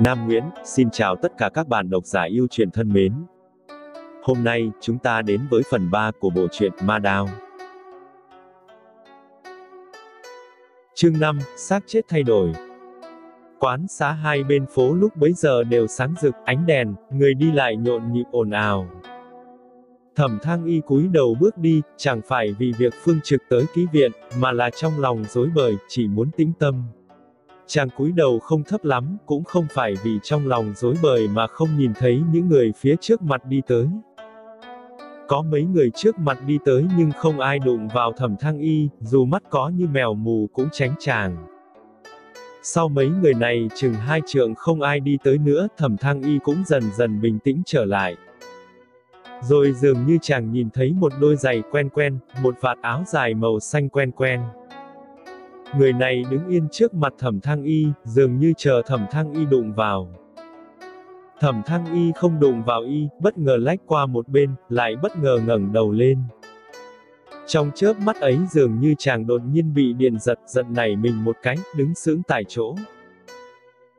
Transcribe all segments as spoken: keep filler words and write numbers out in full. Nam Nguyễn, xin chào tất cả các bạn độc giả yêu truyện thân mến. Hôm nay, chúng ta đến với phần ba của bộ truyện Ma Đao. Chương năm, xác chết thay đổi. Quán xá hai bên phố lúc bấy giờ đều sáng rực, ánh đèn, người đi lại nhộn nhịp ồn ào. Thẩm Thăng Y cúi đầu bước đi, chẳng phải vì việc Phương Trực tới ký viện, mà là trong lòng rối bời, chỉ muốn tĩnh tâm. Chàng cúi đầu không thấp lắm, cũng không phải vì trong lòng rối bời mà không nhìn thấy những người phía trước mặt đi tới. Có mấy người trước mặt đi tới nhưng không ai đụng vào Thẩm Thăng Y, dù mắt có như mèo mù cũng tránh chàng. Sau mấy người này chừng hai trượng không ai đi tới nữa, Thẩm Thăng Y cũng dần dần bình tĩnh trở lại. Rồi dường như chàng nhìn thấy một đôi giày quen quen, một vạt áo dài màu xanh quen quen. Người này đứng yên trước mặt Thẩm Thăng Y, dường như chờ Thẩm Thăng Y đụng vào. Thẩm Thăng Y không đụng vào y, bất ngờ lách qua một bên, lại bất ngờ ngẩng đầu lên. Trong chớp mắt ấy dường như chàng đột nhiên bị điện giật, giật nảy mình một cái, đứng sững tại chỗ.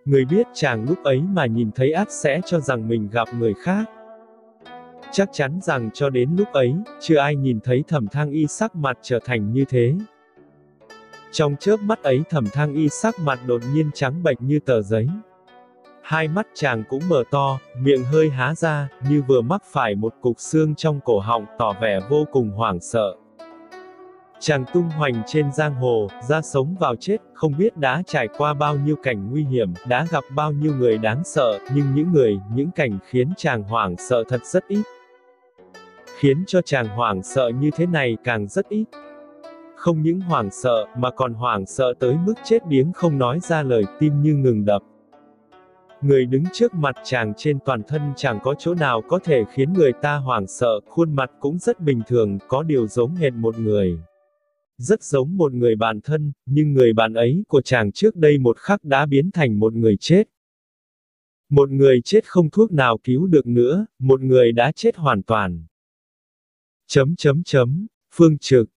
Người biết chàng lúc ấy mà nhìn thấy ắt sẽ cho rằng mình gặp người khác. Chắc chắn rằng cho đến lúc ấy, chưa ai nhìn thấy Thẩm Thăng Y sắc mặt trở thành như thế. Trong chớp mắt ấy Thẩm Thăng Y sắc mặt đột nhiên trắng bệch như tờ giấy. Hai mắt chàng cũng mở to, miệng hơi há ra, như vừa mắc phải một cục xương trong cổ họng, tỏ vẻ vô cùng hoảng sợ. Chàng tung hoành trên giang hồ, ra sống vào chết, không biết đã trải qua bao nhiêu cảnh nguy hiểm, đã gặp bao nhiêu người đáng sợ, nhưng những người, những cảnh khiến chàng hoảng sợ thật rất ít. Khiến cho chàng hoảng sợ như thế này càng rất ít. Không những hoảng sợ, mà còn hoảng sợ tới mức chết điếng không nói ra lời, tim như ngừng đập. Người đứng trước mặt chàng trên toàn thân chẳng có chỗ nào có thể khiến người ta hoảng sợ, khuôn mặt cũng rất bình thường, có điều giống hệt một người. Rất giống một người bạn thân, nhưng người bạn ấy của chàng trước đây một khắc đã biến thành một người chết. Một người chết không thuốc nào cứu được nữa, một người đã chết hoàn toàn. Chấm chấm chấm, Phương Trực.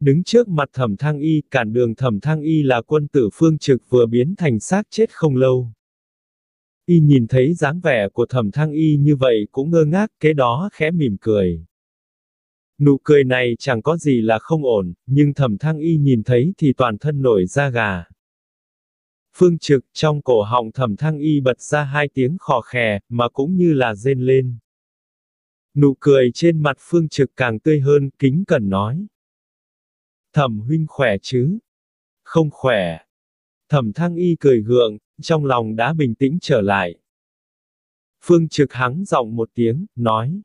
Đứng trước mặt Thẩm Thăng Y, cản đường Thẩm Thăng Y là quân tử Phương Trực vừa biến thành xác chết không lâu. Y nhìn thấy dáng vẻ của Thẩm Thăng Y như vậy cũng ngơ ngác, kế đó khẽ mỉm cười. Nụ cười này chẳng có gì là không ổn, nhưng Thẩm Thăng Y nhìn thấy thì toàn thân nổi da gà. Phương Trực, trong cổ họng Thẩm Thăng Y bật ra hai tiếng khò khè, mà cũng như là rên lên. Nụ cười trên mặt Phương Trực càng tươi hơn, kính cẩn nói. Thẩm huynh khỏe chứ? Không khỏe. Thẩm Thăng Y cười gượng, trong lòng đã bình tĩnh trở lại. Phương Trực hắng giọng một tiếng, nói.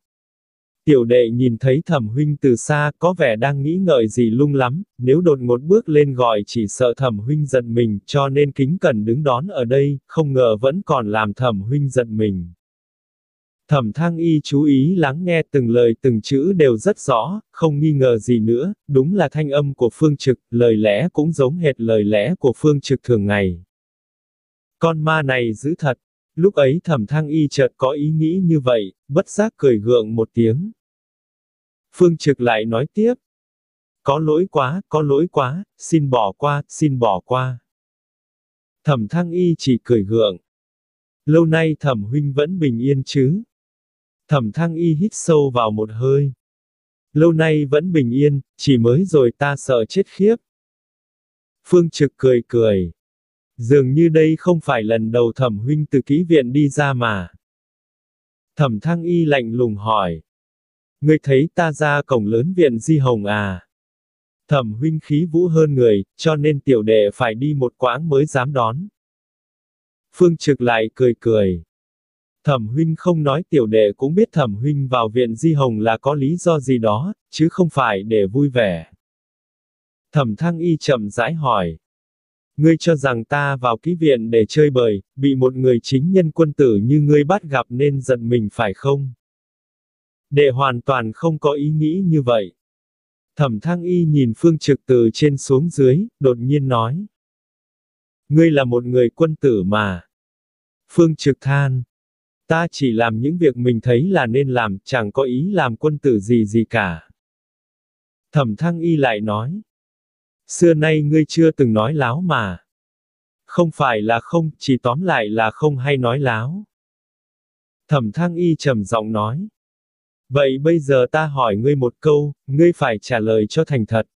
Tiểu đệ nhìn thấy Thẩm huynh từ xa có vẻ đang nghĩ ngợi gì lung lắm, nếu đột ngột bước lên gọi chỉ sợ Thẩm huynh giật mình, cho nên kính cẩn đứng đón ở đây, không ngờ vẫn còn làm Thẩm huynh giật mình. Thẩm Thăng Y chú ý lắng nghe từng lời từng chữ đều rất rõ, không nghi ngờ gì nữa, đúng là thanh âm của Phương Trực, lời lẽ cũng giống hệt lời lẽ của Phương Trực thường ngày. Con ma này dữ thật. Lúc ấy Thẩm Thăng Y chợt có ý nghĩ như vậy, bất giác cười gượng một tiếng. Phương Trực lại nói tiếp. Có lỗi quá, có lỗi quá, xin bỏ qua, xin bỏ qua. Thẩm Thăng Y chỉ cười gượng. Lâu nay Thẩm huynh vẫn bình yên chứ? Thẩm Thăng Y hít sâu vào một hơi. Lâu nay vẫn bình yên, chỉ mới rồi ta sợ chết khiếp. Phương Trực cười cười. Dường như đây không phải lần đầu Thẩm huynh từ ký viện đi ra mà. Thẩm Thăng Y lạnh lùng hỏi. Ngươi thấy ta ra cổng lớn viện Di Hồng à? Thẩm huynh khí vũ hơn người, cho nên tiểu đệ phải đi một quãng mới dám đón. Phương Trực lại cười cười. Thẩm huynh không nói tiểu đệ cũng biết Thẩm huynh vào viện Di Hồng là có lý do gì đó, chứ không phải để vui vẻ. Thẩm Thăng Y chậm rãi hỏi. Ngươi cho rằng ta vào ký viện để chơi bời, bị một người chính nhân quân tử như ngươi bắt gặp nên giật mình phải không? Đệ hoàn toàn không có ý nghĩ như vậy. Thẩm Thăng Y nhìn Phương Trực từ trên xuống dưới, đột nhiên nói. Ngươi là một người quân tử mà. Phương Trực than. Ta chỉ làm những việc mình thấy là nên làm, chẳng có ý làm quân tử gì gì cả. Thẩm Thăng Y lại nói. Xưa nay ngươi chưa từng nói láo mà. Không phải là không, chỉ tóm lại là không hay nói láo. Thẩm Thăng Y trầm giọng nói. Vậy bây giờ ta hỏi ngươi một câu, ngươi phải trả lời cho thành thật.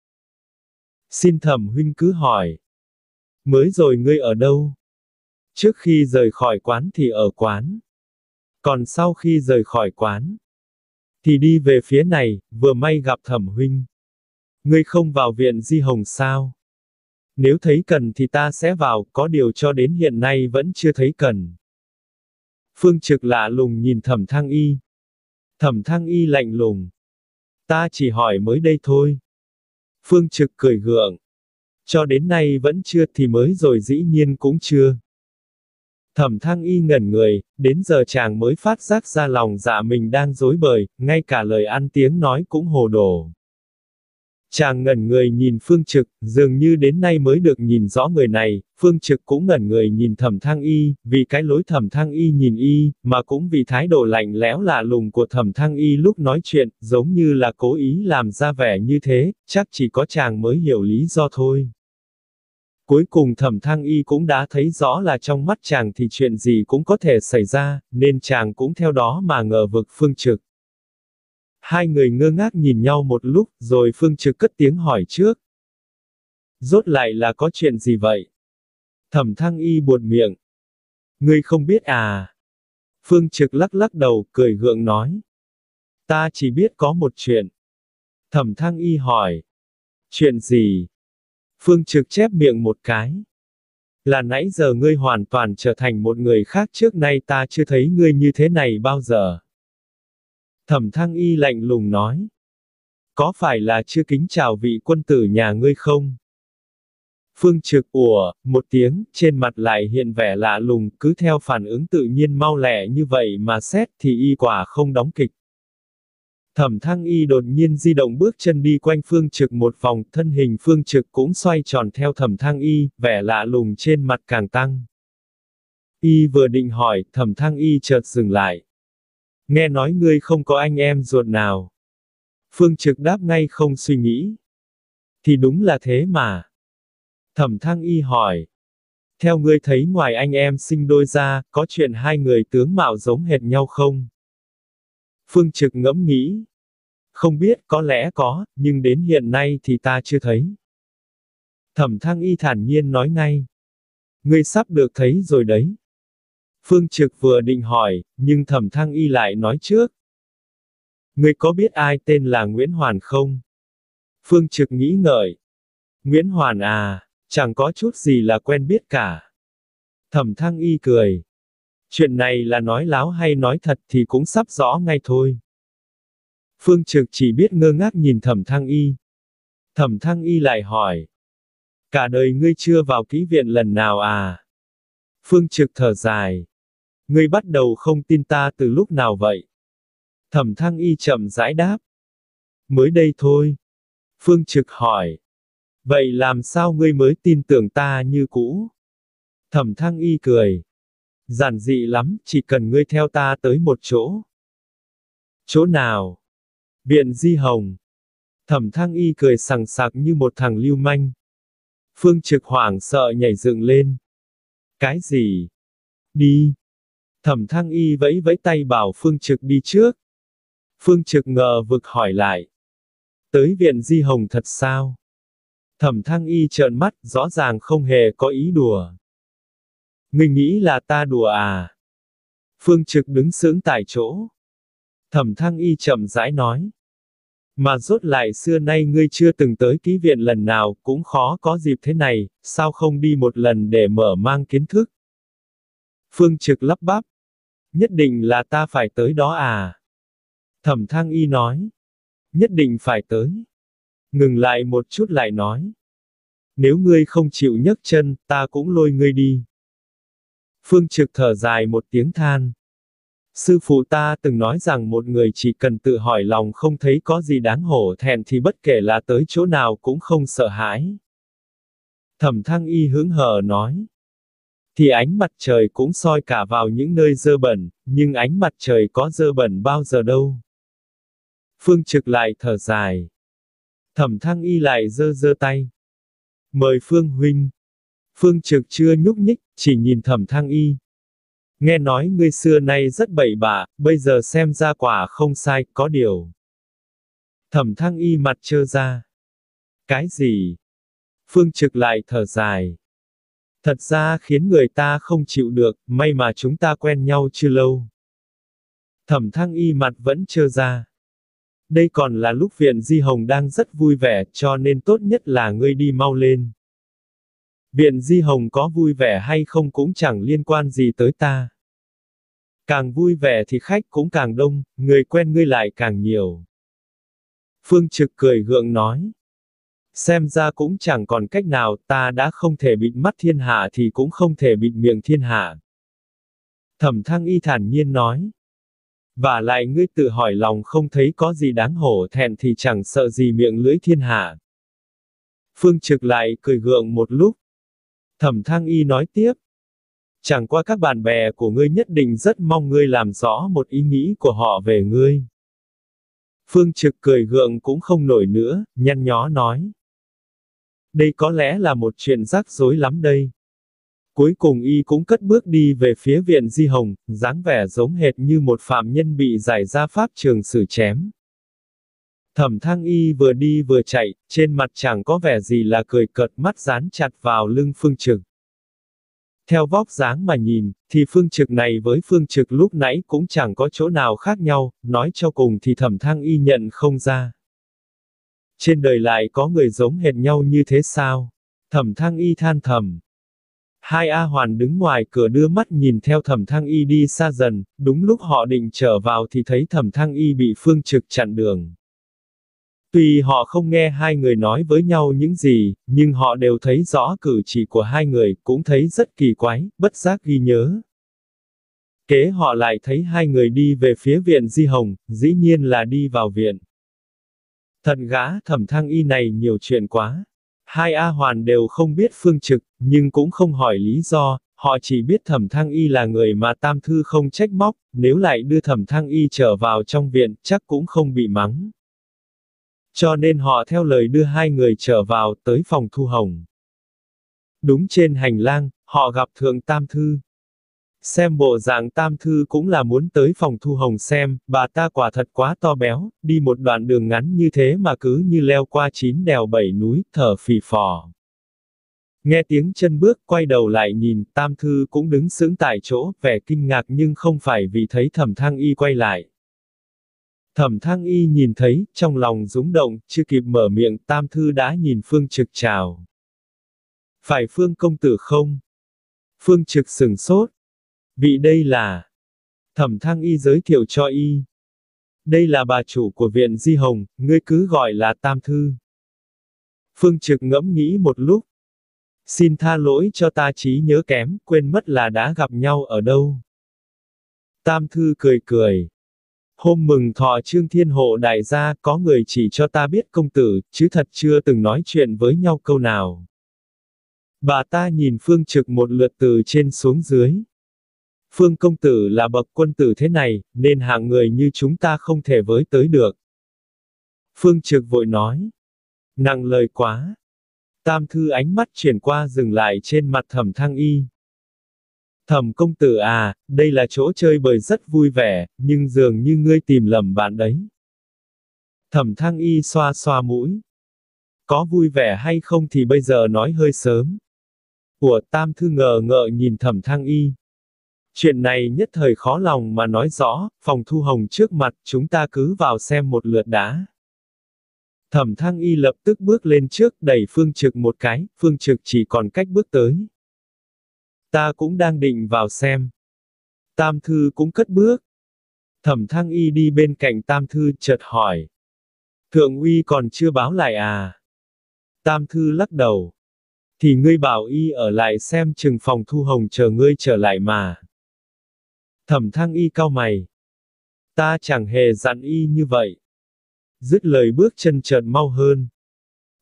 Xin Thẩm huynh cứ hỏi. Mới rồi ngươi ở đâu? Trước khi rời khỏi quán thì ở quán. Còn sau khi rời khỏi quán, thì đi về phía này, vừa may gặp Thẩm huynh. Ngươi không vào viện Di Hồng sao? Nếu thấy cần thì ta sẽ vào, có điều cho đến hiện nay vẫn chưa thấy cần. Phương Trực lạ lùng nhìn Thẩm Thăng Y. Thẩm Thăng Y lạnh lùng. Ta chỉ hỏi mới đây thôi. Phương Trực cười gượng. Cho đến nay vẫn chưa thì mới rồi dĩ nhiên cũng chưa. Thẩm Thăng Y ngẩn người, đến giờ chàng mới phát giác ra lòng dạ mình đang rối bời, ngay cả lời ăn tiếng nói cũng hồ đồ. Chàng ngẩn người nhìn Phương Trực, dường như đến nay mới được nhìn rõ người này, Phương Trực cũng ngẩn người nhìn Thẩm Thăng Y, vì cái lối Thẩm Thăng Y nhìn y, mà cũng vì thái độ lạnh lẽo lạ lùng của Thẩm Thăng Y lúc nói chuyện, giống như là cố ý làm ra vẻ như thế, chắc chỉ có chàng mới hiểu lý do thôi. Cuối cùng Thẩm Thăng Y cũng đã thấy rõ là trong mắt chàng thì chuyện gì cũng có thể xảy ra, nên chàng cũng theo đó mà ngờ vực Phương Trực. Hai người ngơ ngác nhìn nhau một lúc, rồi Phương Trực cất tiếng hỏi trước. Rốt lại là có chuyện gì vậy? Thẩm Thăng Y buột miệng. Ngươi không biết à? Phương Trực lắc lắc đầu, cười gượng nói. Ta chỉ biết có một chuyện. Thẩm Thăng Y hỏi. Chuyện gì? Phương Trực chép miệng một cái. Là nãy giờ ngươi hoàn toàn trở thành một người khác, trước nay ta chưa thấy ngươi như thế này bao giờ. Thẩm Thăng Y lạnh lùng nói. Có phải là chưa kính chào vị quân tử nhà ngươi không? Phương Trực ủa một tiếng, trên mặt lại hiện vẻ lạ lùng, cứ theo phản ứng tự nhiên mau lẹ như vậy mà xét thì y quả không đóng kịch. Thẩm Thăng Y đột nhiên di động bước chân đi quanh Phương Trực một vòng, thân hình Phương Trực cũng xoay tròn theo Thẩm Thăng Y, vẻ lạ lùng trên mặt càng tăng. Y vừa định hỏi, Thẩm Thăng Y chợt dừng lại. Nghe nói ngươi không có anh em ruột nào. Phương Trực đáp ngay không suy nghĩ. Thì đúng là thế mà. Thẩm Thăng Y hỏi. Theo ngươi thấy ngoài anh em sinh đôi ra, có chuyện hai người tướng mạo giống hệt nhau không? Phương Trực ngẫm nghĩ. Không biết, có lẽ có, nhưng đến hiện nay thì ta chưa thấy. Thẩm Thăng Y thản nhiên nói ngay. Ngươi sắp được thấy rồi đấy. Phương Trực vừa định hỏi, nhưng Thẩm Thăng Y lại nói trước. Ngươi có biết ai tên là Nguyễn Hoàn không? Phương Trực nghĩ ngợi. Nguyễn Hoàn à, chẳng có chút gì là quen biết cả. Thẩm Thăng Y cười. Chuyện này là nói láo hay nói thật thì cũng sắp rõ ngay thôi. Phương Trực chỉ biết ngơ ngác nhìn Thẩm Thăng Y. Thẩm Thăng Y lại hỏi. Cả đời ngươi chưa vào kỹ viện lần nào à? Phương Trực thở dài. Ngươi bắt đầu không tin ta từ lúc nào vậy? Thẩm Thăng Y chậm rãi đáp. Mới đây thôi. Phương Trực hỏi. Vậy làm sao ngươi mới tin tưởng ta như cũ? Thẩm Thăng Y cười. Giản dị lắm, chỉ cần ngươi theo ta tới một chỗ. Chỗ nào? Viện Di Hồng. Thẩm Thăng Y cười sằng sặc như một thằng lưu manh. Phương Trực hoảng sợ nhảy dựng lên. Cái gì? Đi. Thẩm Thăng Y vẫy vẫy tay bảo Phương Trực đi trước. Phương Trực ngờ vực hỏi lại. Tới viện Di Hồng thật sao? Thẩm Thăng Y trợn mắt, rõ ràng không hề có ý đùa. Ngươi nghĩ là ta đùa à? Phương Trực đứng sững tại chỗ. Thẩm Thăng Y chậm rãi nói. Mà rốt lại xưa nay ngươi chưa từng tới ký viện lần nào, cũng khó có dịp thế này, sao không đi một lần để mở mang kiến thức? Phương Trực lắp bắp. Nhất định là ta phải tới đó à? Thẩm Thăng Y nói. Nhất định phải tới. Ngừng lại một chút lại nói. Nếu ngươi không chịu nhấc chân, ta cũng lôi ngươi đi. Phương Trực thở dài một tiếng than. Sư phụ ta từng nói rằng một người chỉ cần tự hỏi lòng không thấy có gì đáng hổ thẹn thì bất kể là tới chỗ nào cũng không sợ hãi. Thẩm Thăng Y hứng hờ nói. Thì ánh mặt trời cũng soi cả vào những nơi dơ bẩn, nhưng ánh mặt trời có dơ bẩn bao giờ đâu. Phương Trực lại thở dài. Thẩm Thăng Y lại giơ giơ tay. Mời Phương huynh. Phương Trực chưa nhúc nhích, chỉ nhìn Thẩm Thăng Y. Nghe nói ngươi xưa nay rất bậy bạ, bây giờ xem ra quả không sai, có điều. Thẩm Thăng Y mặt trơ ra. Cái gì? Phương Trực lại thở dài. Thật ra khiến người ta không chịu được, may mà chúng ta quen nhau chưa lâu. Thẩm Thăng Y mặt vẫn trơ ra. Đây còn là lúc Viện Di Hồng đang rất vui vẻ, cho nên tốt nhất là ngươi đi mau lên. Viện Di Hồng có vui vẻ hay không cũng chẳng liên quan gì tới ta. Càng vui vẻ thì khách cũng càng đông, người quen ngươi lại càng nhiều. Phương Trực cười gượng nói. Xem ra cũng chẳng còn cách nào, ta đã không thể bịt mắt thiên hạ thì cũng không thể bịt miệng thiên hạ. Thẩm Thăng Y thản nhiên nói. Vả lại ngươi tự hỏi lòng không thấy có gì đáng hổ thẹn thì chẳng sợ gì miệng lưỡi thiên hạ. Phương Trực lại cười gượng một lúc. Thẩm Thăng Y nói tiếp. Chẳng qua các bạn bè của ngươi nhất định rất mong ngươi làm rõ một ý nghĩ của họ về ngươi. Phương Trực cười gượng cũng không nổi nữa, nhăn nhó nói. Đây có lẽ là một chuyện rắc rối lắm đây. Cuối cùng y cũng cất bước đi về phía Viện Di Hồng, dáng vẻ giống hệt như một phạm nhân bị giải ra pháp trường xử chém. Thẩm Thăng Y vừa đi vừa chạy, trên mặt chẳng có vẻ gì là cười cợt, mắt dán chặt vào lưng Phương Trực. Theo vóc dáng mà nhìn, thì Phương Trực này với Phương Trực lúc nãy cũng chẳng có chỗ nào khác nhau, nói cho cùng thì Thẩm Thăng Y nhận không ra. Trên đời lại có người giống hệt nhau như thế sao? Thẩm Thăng Y than thầm. Hai A Hoàn đứng ngoài cửa đưa mắt nhìn theo Thẩm Thăng Y đi xa dần, đúng lúc họ định trở vào thì thấy Thẩm Thăng Y bị Phương Trực chặn đường. Tuy họ không nghe hai người nói với nhau những gì, nhưng họ đều thấy rõ cử chỉ của hai người, cũng thấy rất kỳ quái, bất giác ghi nhớ. Kế họ lại thấy hai người đi về phía Viện Di Hồng, dĩ nhiên là đi vào viện. Thật gã Thẩm Thăng Y này nhiều chuyện quá. Hai A Hoàn đều không biết Phương Trực, nhưng cũng không hỏi lý do, họ chỉ biết Thẩm Thăng Y là người mà Tam Thư không trách móc, nếu lại đưa Thẩm Thăng Y trở vào trong viện, chắc cũng không bị mắng. Cho nên họ theo lời đưa hai người trở vào tới phòng Thu Hồng. Đúng trên hành lang, họ gặp Thượng Tam Thư. Xem bộ dạng Tam Thư cũng là muốn tới phòng Thu Hồng xem, bà ta quả thật quá to béo, đi một đoạn đường ngắn như thế mà cứ như leo qua chín đèo bảy núi, thở phì phò. Nghe tiếng chân bước quay đầu lại nhìn, Tam Thư cũng đứng sững tại chỗ, vẻ kinh ngạc nhưng không phải vì thấy Thẩm Thăng Y quay lại. Thẩm Thăng Y nhìn thấy, trong lòng rúng động, chưa kịp mở miệng, Tam Thư đã nhìn Phương Trực chào. Phải Phương công tử không? Phương Trực sửng sốt. Vị đây là... Thẩm Thăng Y giới thiệu cho y. Đây là bà chủ của Viện Di Hồng, ngươi cứ gọi là Tam Thư. Phương Trực ngẫm nghĩ một lúc. Xin tha lỗi cho ta trí nhớ kém, quên mất là đã gặp nhau ở đâu. Tam Thư cười cười. Hôm mừng thọ Trương Thiên Hộ đại gia, có người chỉ cho ta biết công tử, chứ thật chưa từng nói chuyện với nhau câu nào. Bà ta nhìn Phương Trực một lượt từ trên xuống dưới. Phương công tử là bậc quân tử thế này, nên hạng người như chúng ta không thể với tới được. Phương Trực vội nói. Nặng lời quá. Tam Thư ánh mắt chuyển qua dừng lại trên mặt Thẩm Thăng Y. Thẩm công tử à, đây là chỗ chơi bời rất vui vẻ, nhưng dường như ngươi tìm lầm bạn đấy. Thẩm Thăng Y xoa xoa mũi. Có vui vẻ hay không thì bây giờ nói hơi sớm. Của Tam Thư ngờ ngợ nhìn Thẩm Thăng Y. Chuyện này nhất thời khó lòng mà nói rõ, phòng Thu Hồng trước mặt chúng ta cứ vào xem một lượt đã. Thẩm Thăng Y lập tức bước lên trước đẩy Phương Trực một cái, Phương Trực chỉ còn cách bước tới. Ta cũng đang định vào xem. Tam Thư cũng cất bước. Thẩm Thăng Y đi bên cạnh Tam Thư chợt hỏi. Thượng Uy còn chưa báo lại à? Tam Thư lắc đầu. Thì ngươi bảo y ở lại xem chừng phòng Thu Hồng chờ ngươi trở lại mà. Thẩm Thăng Y cau mày. Ta chẳng hề dặn y như vậy. Dứt lời bước chân chợt mau hơn.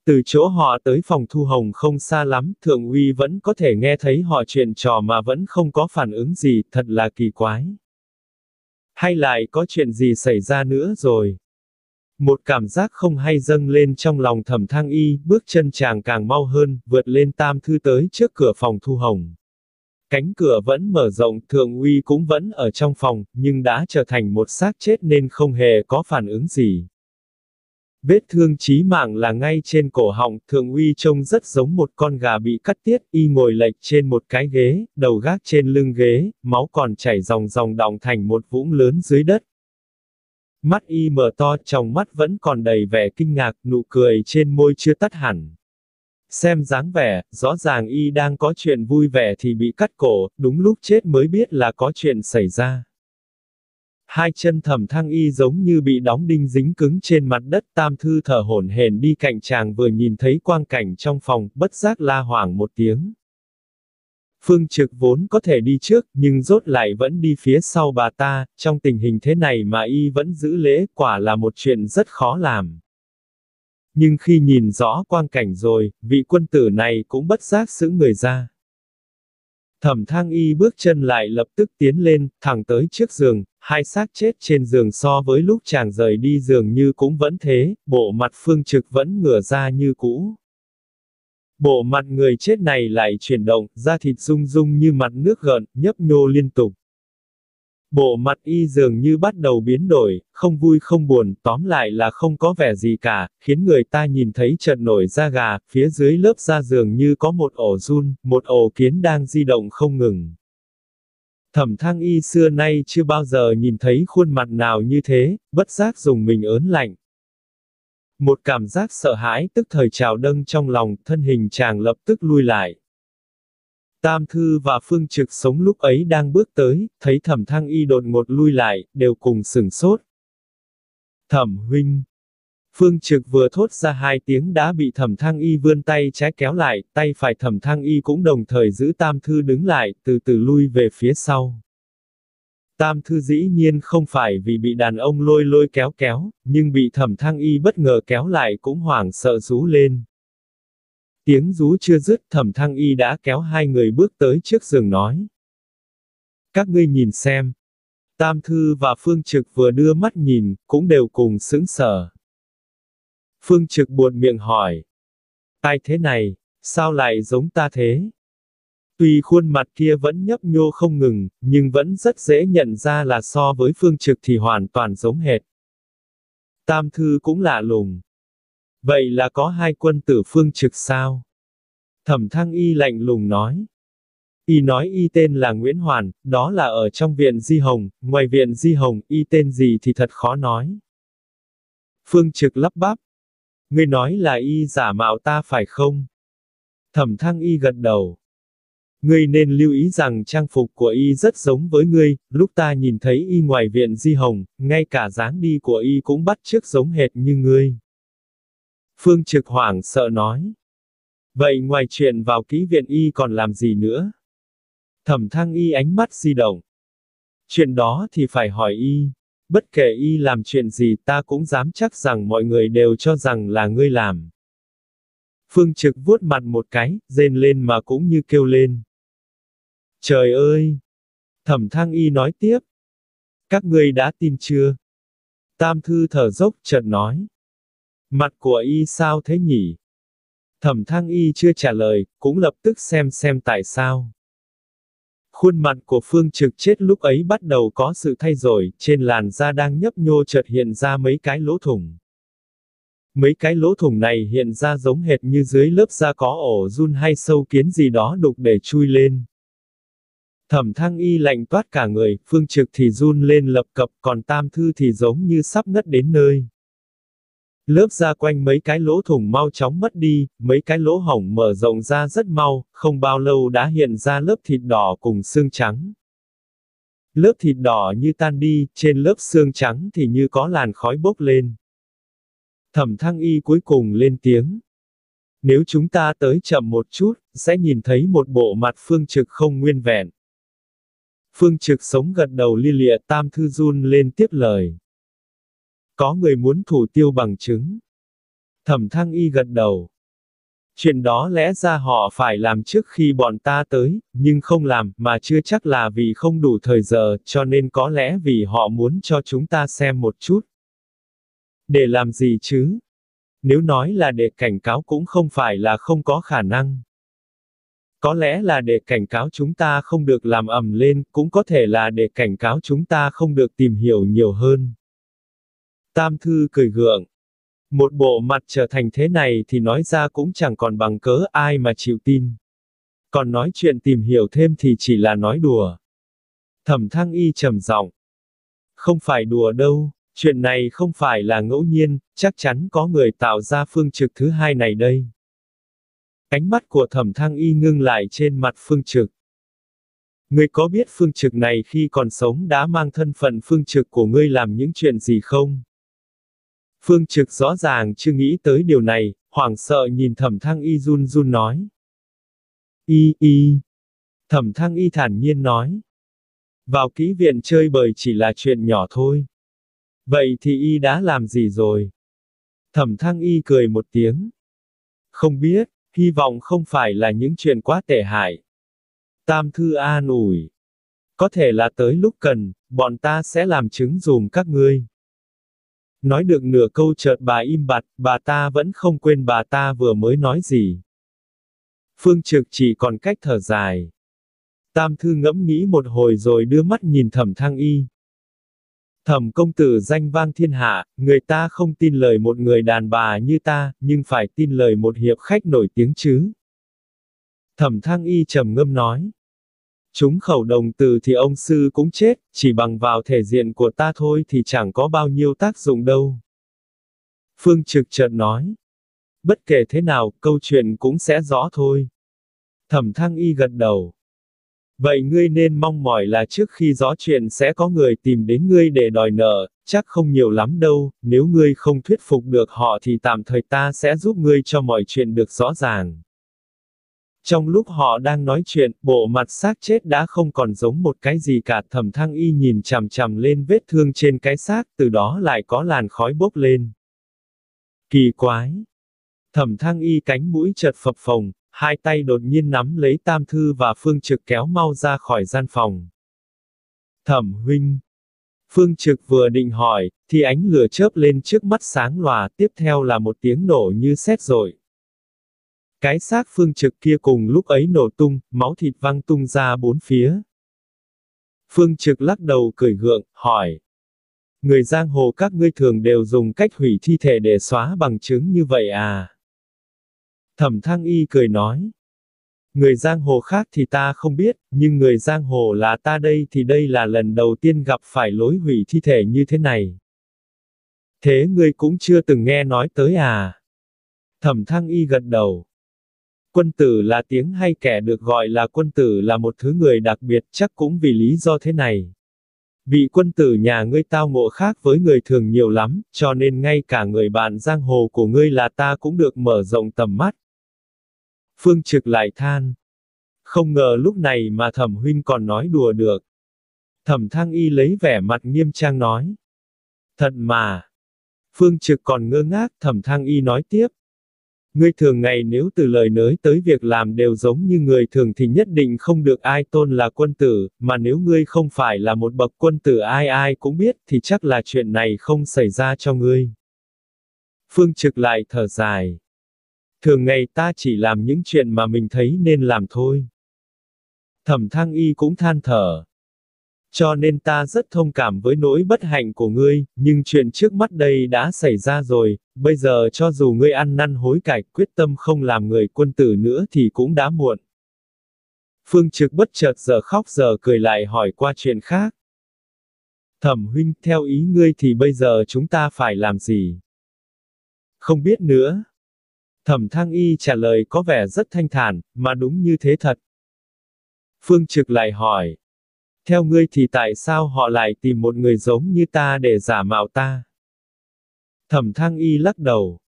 Từ chỗ họ tới phòng Thu Hồng không xa lắm, Thượng Uy vẫn có thể nghe thấy họ chuyện trò mà vẫn không có phản ứng gì, thật là kỳ quái. Hay lại có chuyện gì xảy ra nữa rồi? Một cảm giác không hay dâng lên trong lòng Thẩm Thăng Y, bước chân chàng càng mau hơn, vượt lên Tam Thư tới trước cửa phòng Thu Hồng. Cánh cửa vẫn mở rộng, Thượng Uy cũng vẫn ở trong phòng, nhưng đã trở thành một xác chết nên không hề có phản ứng gì. Vết thương chí mạng là ngay trên cổ họng, Thượng Uy trông rất giống một con gà bị cắt tiết, y ngồi lệch trên một cái ghế, đầu gác trên lưng ghế, máu còn chảy ròng ròng đọng thành một vũng lớn dưới đất. Mắt y mở to, trong mắt vẫn còn đầy vẻ kinh ngạc, nụ cười trên môi chưa tắt hẳn. Xem dáng vẻ, rõ ràng y đang có chuyện vui vẻ thì bị cắt cổ, đúng lúc chết mới biết là có chuyện xảy ra. Hai chân Thẩm Thăng Y giống như bị đóng đinh dính cứng trên mặt đất. Tam Thư thở hổn hển đi cạnh chàng, vừa nhìn thấy quang cảnh trong phòng, bất giác la hoảng một tiếng. Phương Trực vốn có thể đi trước, nhưng rốt lại vẫn đi phía sau bà ta, trong tình hình thế này mà y vẫn giữ lễ, quả là một chuyện rất khó làm. Nhưng khi nhìn rõ quang cảnh rồi, vị quân tử này cũng bất giác sững người ra. Thẩm Thăng Y bước chân lại, lập tức tiến lên, thẳng tới trước giường. Hai xác chết trên giường so với lúc chàng rời đi dường như cũng vẫn thế, bộ mặt Phương Trực vẫn ngửa ra như cũ. Bộ mặt người chết này lại chuyển động, da thịt rung rung như mặt nước gợn, nhấp nhô liên tục. Bộ mặt y dường như bắt đầu biến đổi, không vui không buồn, tóm lại là không có vẻ gì cả, khiến người ta nhìn thấy chợt nổi da gà, phía dưới lớp da dường như có một ổ giun, một ổ kiến đang di động không ngừng. Thẩm Thăng Y xưa nay chưa bao giờ nhìn thấy khuôn mặt nào như thế, bất giác dùng mình ớn lạnh. Một cảm giác sợ hãi tức thời trào dâng trong lòng, thân hình chàng lập tức lui lại. Tam Thư và Phương Trực sống lúc ấy đang bước tới, thấy Thẩm Thăng Y đột ngột lui lại, đều cùng sửng sốt. Thẩm huynh! Phương Trực vừa thốt ra hai tiếng đã bị Thẩm Thăng Y vươn tay trái kéo lại, tay phải Thẩm Thăng Y cũng đồng thời giữ Tam Thư đứng lại, từ từ lui về phía sau. Tam Thư dĩ nhiên không phải vì bị đàn ông lôi lôi kéo kéo, nhưng bị Thẩm Thăng Y bất ngờ kéo lại cũng hoảng sợ rú lên. Tiếng rú chưa dứt, Thẩm Thăng Y đã kéo hai người bước tới trước giường nói. Các ngươi nhìn xem. Tam Thư và Phương Trực vừa đưa mắt nhìn, cũng đều cùng sững sờ. Phương Trực buột miệng hỏi. Ai thế này, sao lại giống ta thế? Tuy khuôn mặt kia vẫn nhấp nhô không ngừng, nhưng vẫn rất dễ nhận ra là so với Phương Trực thì hoàn toàn giống hệt. Tam Thư cũng lạ lùng. Vậy là có hai quân tử Phương Trực sao? Thẩm Thăng Y lạnh lùng nói. Y nói y tên là Nguyễn Hoàn, đó là ở trong viện Di Hồng, ngoài viện Di Hồng, y tên gì thì thật khó nói. Phương Trực lắp bắp. Ngươi nói là y giả mạo ta phải không? Thẩm Thăng Y gật đầu. Ngươi nên lưu ý rằng trang phục của y rất giống với ngươi, lúc ta nhìn thấy y ngoài viện Di Hồng, ngay cả dáng đi của y cũng bắt chước giống hệt như ngươi. Phương Trực hoảng sợ nói. Vậy ngoài chuyện vào ký viện y còn làm gì nữa? Thẩm Thăng Y ánh mắt di động. Chuyện đó thì phải hỏi y. Bất kể y làm chuyện gì ta cũng dám chắc rằng mọi người đều cho rằng là ngươi làm. Phương Trực vuốt mặt một cái, rên lên mà cũng như kêu lên. Trời ơi! Thẩm Thăng Y nói tiếp. Các ngươi đã tin chưa? Tam Thư thở dốc chợt nói. Mặt của y sao thế nhỉ? Thẩm Thăng Y chưa trả lời, cũng lập tức xem xem tại sao. Khuôn mặt của Phương Trực chết lúc ấy bắt đầu có sự thay đổi, trên làn da đang nhấp nhô chợt hiện ra mấy cái lỗ thủng. Mấy cái lỗ thủng này hiện ra giống hệt như dưới lớp da có ổ giun hay sâu kiến gì đó đục để chui lên. Thẩm Thăng Y lạnh toát cả người, Phương Trực thì run lên lập cập, còn Tam Thư thì giống như sắp ngất đến nơi. Lớp da quanh mấy cái lỗ thủng mau chóng mất đi, mấy cái lỗ hổng mở rộng ra rất mau, không bao lâu đã hiện ra lớp thịt đỏ cùng xương trắng. Lớp thịt đỏ như tan đi, trên lớp xương trắng thì như có làn khói bốc lên. Thẩm Thăng Y cuối cùng lên tiếng. Nếu chúng ta tới chậm một chút, sẽ nhìn thấy một bộ mặt Phương Trực không nguyên vẹn. Phương Trực sống gật đầu lia lịa. Tam Thư run lên tiếp lời. Có người muốn thủ tiêu bằng chứng. Thẩm Thăng Y gật đầu. Chuyện đó lẽ ra họ phải làm trước khi bọn ta tới, nhưng không làm, mà chưa chắc là vì không đủ thời giờ, cho nên có lẽ vì họ muốn cho chúng ta xem một chút. Để làm gì chứ? Nếu nói là để cảnh cáo cũng không phải là không có khả năng. Có lẽ là để cảnh cáo chúng ta không được làm ầm lên, cũng có thể là để cảnh cáo chúng ta không được tìm hiểu nhiều hơn. Tam Thư cười gượng. Một bộ mặt trở thành thế này thì nói ra cũng chẳng còn bằng cớ, ai mà chịu tin. Còn nói chuyện tìm hiểu thêm thì chỉ là nói đùa. Thẩm Thăng Y trầm giọng. Không phải đùa đâu, chuyện này không phải là ngẫu nhiên, chắc chắn có người tạo ra Phương Trực thứ hai này đây. Ánh mắt của Thẩm Thăng Y ngưng lại trên mặt Phương Trực. Ngươi có biết Phương Trực này khi còn sống đã mang thân phận Phương Trực của ngươi làm những chuyện gì không? Phương Trực rõ ràng chưa nghĩ tới điều này, hoảng sợ nhìn Thẩm Thăng Y run run nói. Y y. Thẩm Thăng Y thản nhiên nói. Vào kỹ viện chơi bời chỉ là chuyện nhỏ thôi. Vậy thì y đã làm gì rồi? Thẩm Thăng Y cười một tiếng. Không biết, hy vọng không phải là những chuyện quá tệ hại. Tam Thư an ủi. Có thể là tới lúc cần, bọn ta sẽ làm chứng dùm các ngươi. Nói được nửa câu chợt bà im bặt, bà ta vẫn không quên bà ta vừa mới nói gì. Phương Trực chỉ còn cách thở dài. Tam Thư ngẫm nghĩ một hồi rồi đưa mắt nhìn Thẩm Thăng Y. Thẩm công tử danh vang thiên hạ, người ta không tin lời một người đàn bà như ta, nhưng phải tin lời một hiệp khách nổi tiếng chứ. Thẩm Thăng Y trầm ngâm nói. Chúng khẩu đồng từ thì ông sư cũng chết, chỉ bằng vào thể diện của ta thôi thì chẳng có bao nhiêu tác dụng đâu. Phương Trực chợt nói. Bất kể thế nào, câu chuyện cũng sẽ rõ thôi. Thẩm Thăng Y gật đầu. Vậy ngươi nên mong mỏi là trước khi rõ chuyện sẽ có người tìm đến ngươi để đòi nợ, chắc không nhiều lắm đâu, nếu ngươi không thuyết phục được họ thì tạm thời ta sẽ giúp ngươi cho mọi chuyện được rõ ràng. Trong lúc họ đang nói chuyện, bộ mặt xác chết đã không còn giống một cái gì cả. Thẩm Thăng Y nhìn chằm chằm lên vết thương trên cái xác, từ đó lại có làn khói bốc lên. Kỳ quái! Thẩm Thăng Y cánh mũi chợt phập phồng, hai tay đột nhiên nắm lấy Tam Thư và Phương Trực kéo mau ra khỏi gian phòng. Thẩm huynh! Phương Trực vừa định hỏi, thì ánh lửa chớp lên trước mắt sáng lòa, tiếp theo là một tiếng nổ như sét dội. Cái xác Phương Trực kia cùng lúc ấy nổ tung, máu thịt văng tung ra bốn phía. Phương Trực lắc đầu cười gượng, hỏi. Người giang hồ các ngươi thường đều dùng cách hủy thi thể để xóa bằng chứng như vậy à? Thẩm Thăng Y cười nói. Người giang hồ khác thì ta không biết, nhưng người giang hồ là ta đây thì đây là lần đầu tiên gặp phải lối hủy thi thể như thế này. Thế ngươi cũng chưa từng nghe nói tới à? Thẩm Thăng Y gật đầu. Quân tử là tiếng hay kẻ được gọi là quân tử là một thứ người đặc biệt, chắc cũng vì lý do thế này. Vị quân tử nhà ngươi tao ngộ khác với người thường nhiều lắm, cho nên ngay cả người bạn giang hồ của ngươi là ta cũng được mở rộng tầm mắt. Phương Trực lại than. Không ngờ lúc này mà Thẩm huynh còn nói đùa được. Thẩm Thăng Y lấy vẻ mặt nghiêm trang nói. Thật mà. Phương Trực còn ngơ ngác. Thẩm Thăng Y nói tiếp. Ngươi thường ngày nếu từ lời nói tới việc làm đều giống như người thường thì nhất định không được ai tôn là quân tử, mà nếu ngươi không phải là một bậc quân tử ai ai cũng biết thì chắc là chuyện này không xảy ra cho ngươi. Phương Trực lại thở dài. Thường ngày ta chỉ làm những chuyện mà mình thấy nên làm thôi. Thẩm Thăng Y cũng than thở. Cho nên ta rất thông cảm với nỗi bất hạnh của ngươi, nhưng chuyện trước mắt đây đã xảy ra rồi, bây giờ cho dù ngươi ăn năn hối cải quyết tâm không làm người quân tử nữa thì cũng đã muộn. Phương Trực bất chợt giờ khóc giờ cười lại hỏi qua chuyện khác. Thẩm huynh, theo ý ngươi thì bây giờ chúng ta phải làm gì? Không biết nữa. Thẩm Thăng Y trả lời có vẻ rất thanh thản, mà đúng như thế thật. Phương Trực lại hỏi. Theo ngươi thì tại sao họ lại tìm một người giống như ta để giả mạo ta? Thẩm Thăng Y lắc đầu.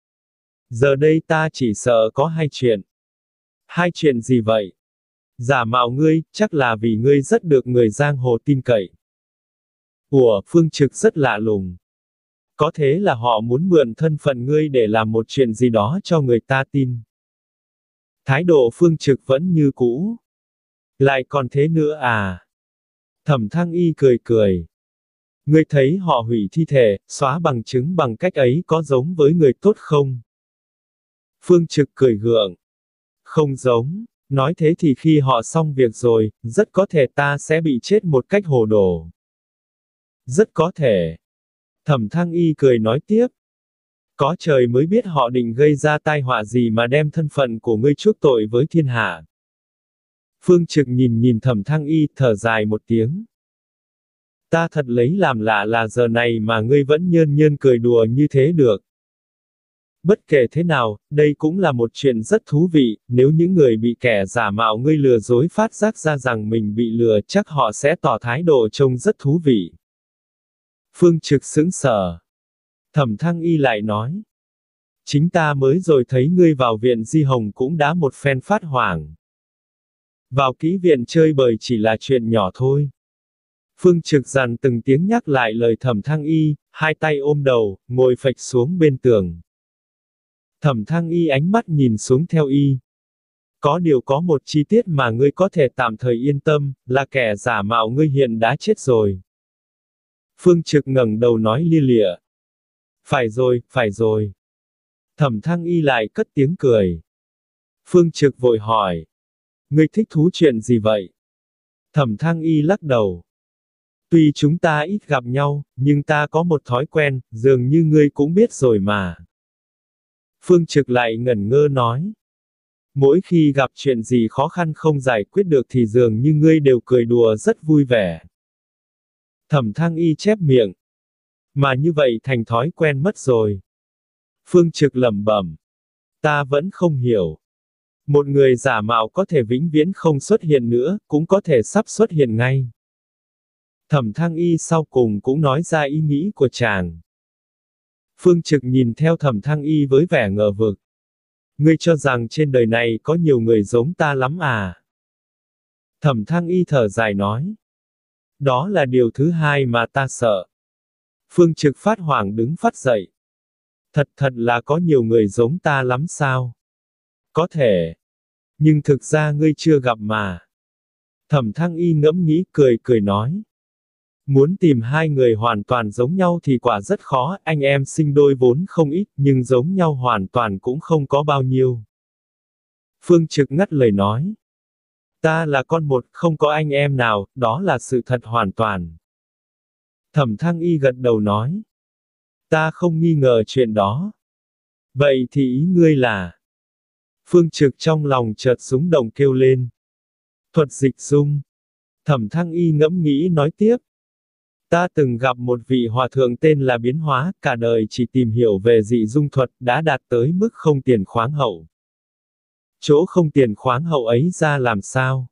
Giờ đây ta chỉ sợ có hai chuyện. Hai chuyện gì vậy? Giả mạo ngươi, chắc là vì ngươi rất được người giang hồ tin cậy. Ủa, Phương Trực rất lạ lùng. Có thế là họ muốn mượn thân phận ngươi để làm một chuyện gì đó cho người ta tin. Thái độ Phương Trực vẫn như cũ. Lại còn thế nữa à? Thẩm Thăng Y cười cười. Ngươi thấy họ hủy thi thể, xóa bằng chứng bằng cách ấy có giống với người tốt không? Phương Trực cười gượng. Không giống, nói thế thì khi họ xong việc rồi, rất có thể ta sẽ bị chết một cách hồ đồ. Rất có thể. Thẩm Thăng Y cười nói tiếp. Có trời mới biết họ định gây ra tai họa gì mà đem thân phận của ngươi chuốc tội với thiên hạ. Phương Trực nhìn nhìn Thẩm Thăng Y thở dài một tiếng. Ta thật lấy làm lạ là giờ này mà ngươi vẫn nhơn nhơn cười đùa như thế được. Bất kể thế nào, đây cũng là một chuyện rất thú vị, nếu những người bị kẻ giả mạo ngươi lừa dối phát giác ra rằng mình bị lừa chắc họ sẽ tỏ thái độ trông rất thú vị. Phương Trực sững sờ. Thẩm Thăng Y lại nói. Chính ta mới rồi thấy ngươi vào viện Di Hồng cũng đã một phen phát hoảng. Vào kỹ viện chơi bời chỉ là chuyện nhỏ thôi. Phương Trực dằn từng tiếng nhắc lại lời Thẩm Thăng Y, hai tay ôm đầu, ngồi phịch xuống bên tường. Thẩm Thăng Y ánh mắt nhìn xuống theo y. Có điều có một chi tiết mà ngươi có thể tạm thời yên tâm, là kẻ giả mạo ngươi hiện đã chết rồi. Phương Trực ngẩng đầu nói lia lịa. Phải rồi, phải rồi. Thẩm Thăng Y lại cất tiếng cười. Phương Trực vội hỏi. Ngươi thích thú chuyện gì vậy? Thẩm Thăng Y lắc đầu. Tuy chúng ta ít gặp nhau, nhưng ta có một thói quen, dường như ngươi cũng biết rồi mà. Phương Trực lại ngẩn ngơ nói. Mỗi khi gặp chuyện gì khó khăn không giải quyết được thì dường như ngươi đều cười đùa rất vui vẻ. Thẩm Thăng Y chép miệng. Mà như vậy thành thói quen mất rồi. Phương Trực lẩm bẩm. Ta vẫn không hiểu. Một người giả mạo có thể vĩnh viễn không xuất hiện nữa, cũng có thể sắp xuất hiện ngay. Thẩm Thăng Y sau cùng cũng nói ra ý nghĩ của chàng. Phương Trực nhìn theo Thẩm Thăng Y với vẻ ngờ vực. Ngươi cho rằng trên đời này có nhiều người giống ta lắm à? Thẩm Thăng Y thở dài nói. Đó là điều thứ hai mà ta sợ. Phương Trực phát hoảng đứng phát dậy. Thật thật là có nhiều người giống ta lắm sao? Có thể. Nhưng thực ra ngươi chưa gặp mà. Thẩm Thăng Y ngẫm nghĩ cười cười nói. Muốn tìm hai người hoàn toàn giống nhau thì quả rất khó, anh em sinh đôi vốn không ít, nhưng giống nhau hoàn toàn cũng không có bao nhiêu. Phương Trực ngắt lời nói. Ta là con một, không có anh em nào, đó là sự thật hoàn toàn. Thẩm Thăng Y gật đầu nói. Ta không nghi ngờ chuyện đó. Vậy thì ý ngươi là... Phương Trực trong lòng chợt rúng động kêu lên. Thuật dịch dung. Thẩm Thăng Y ngẫm nghĩ nói tiếp. Ta từng gặp một vị hòa thượng tên là Biến Hóa, cả đời chỉ tìm hiểu về dị dung thuật, đã đạt tới mức không tiền khoáng hậu. Chỗ không tiền khoáng hậu ấy ra làm sao?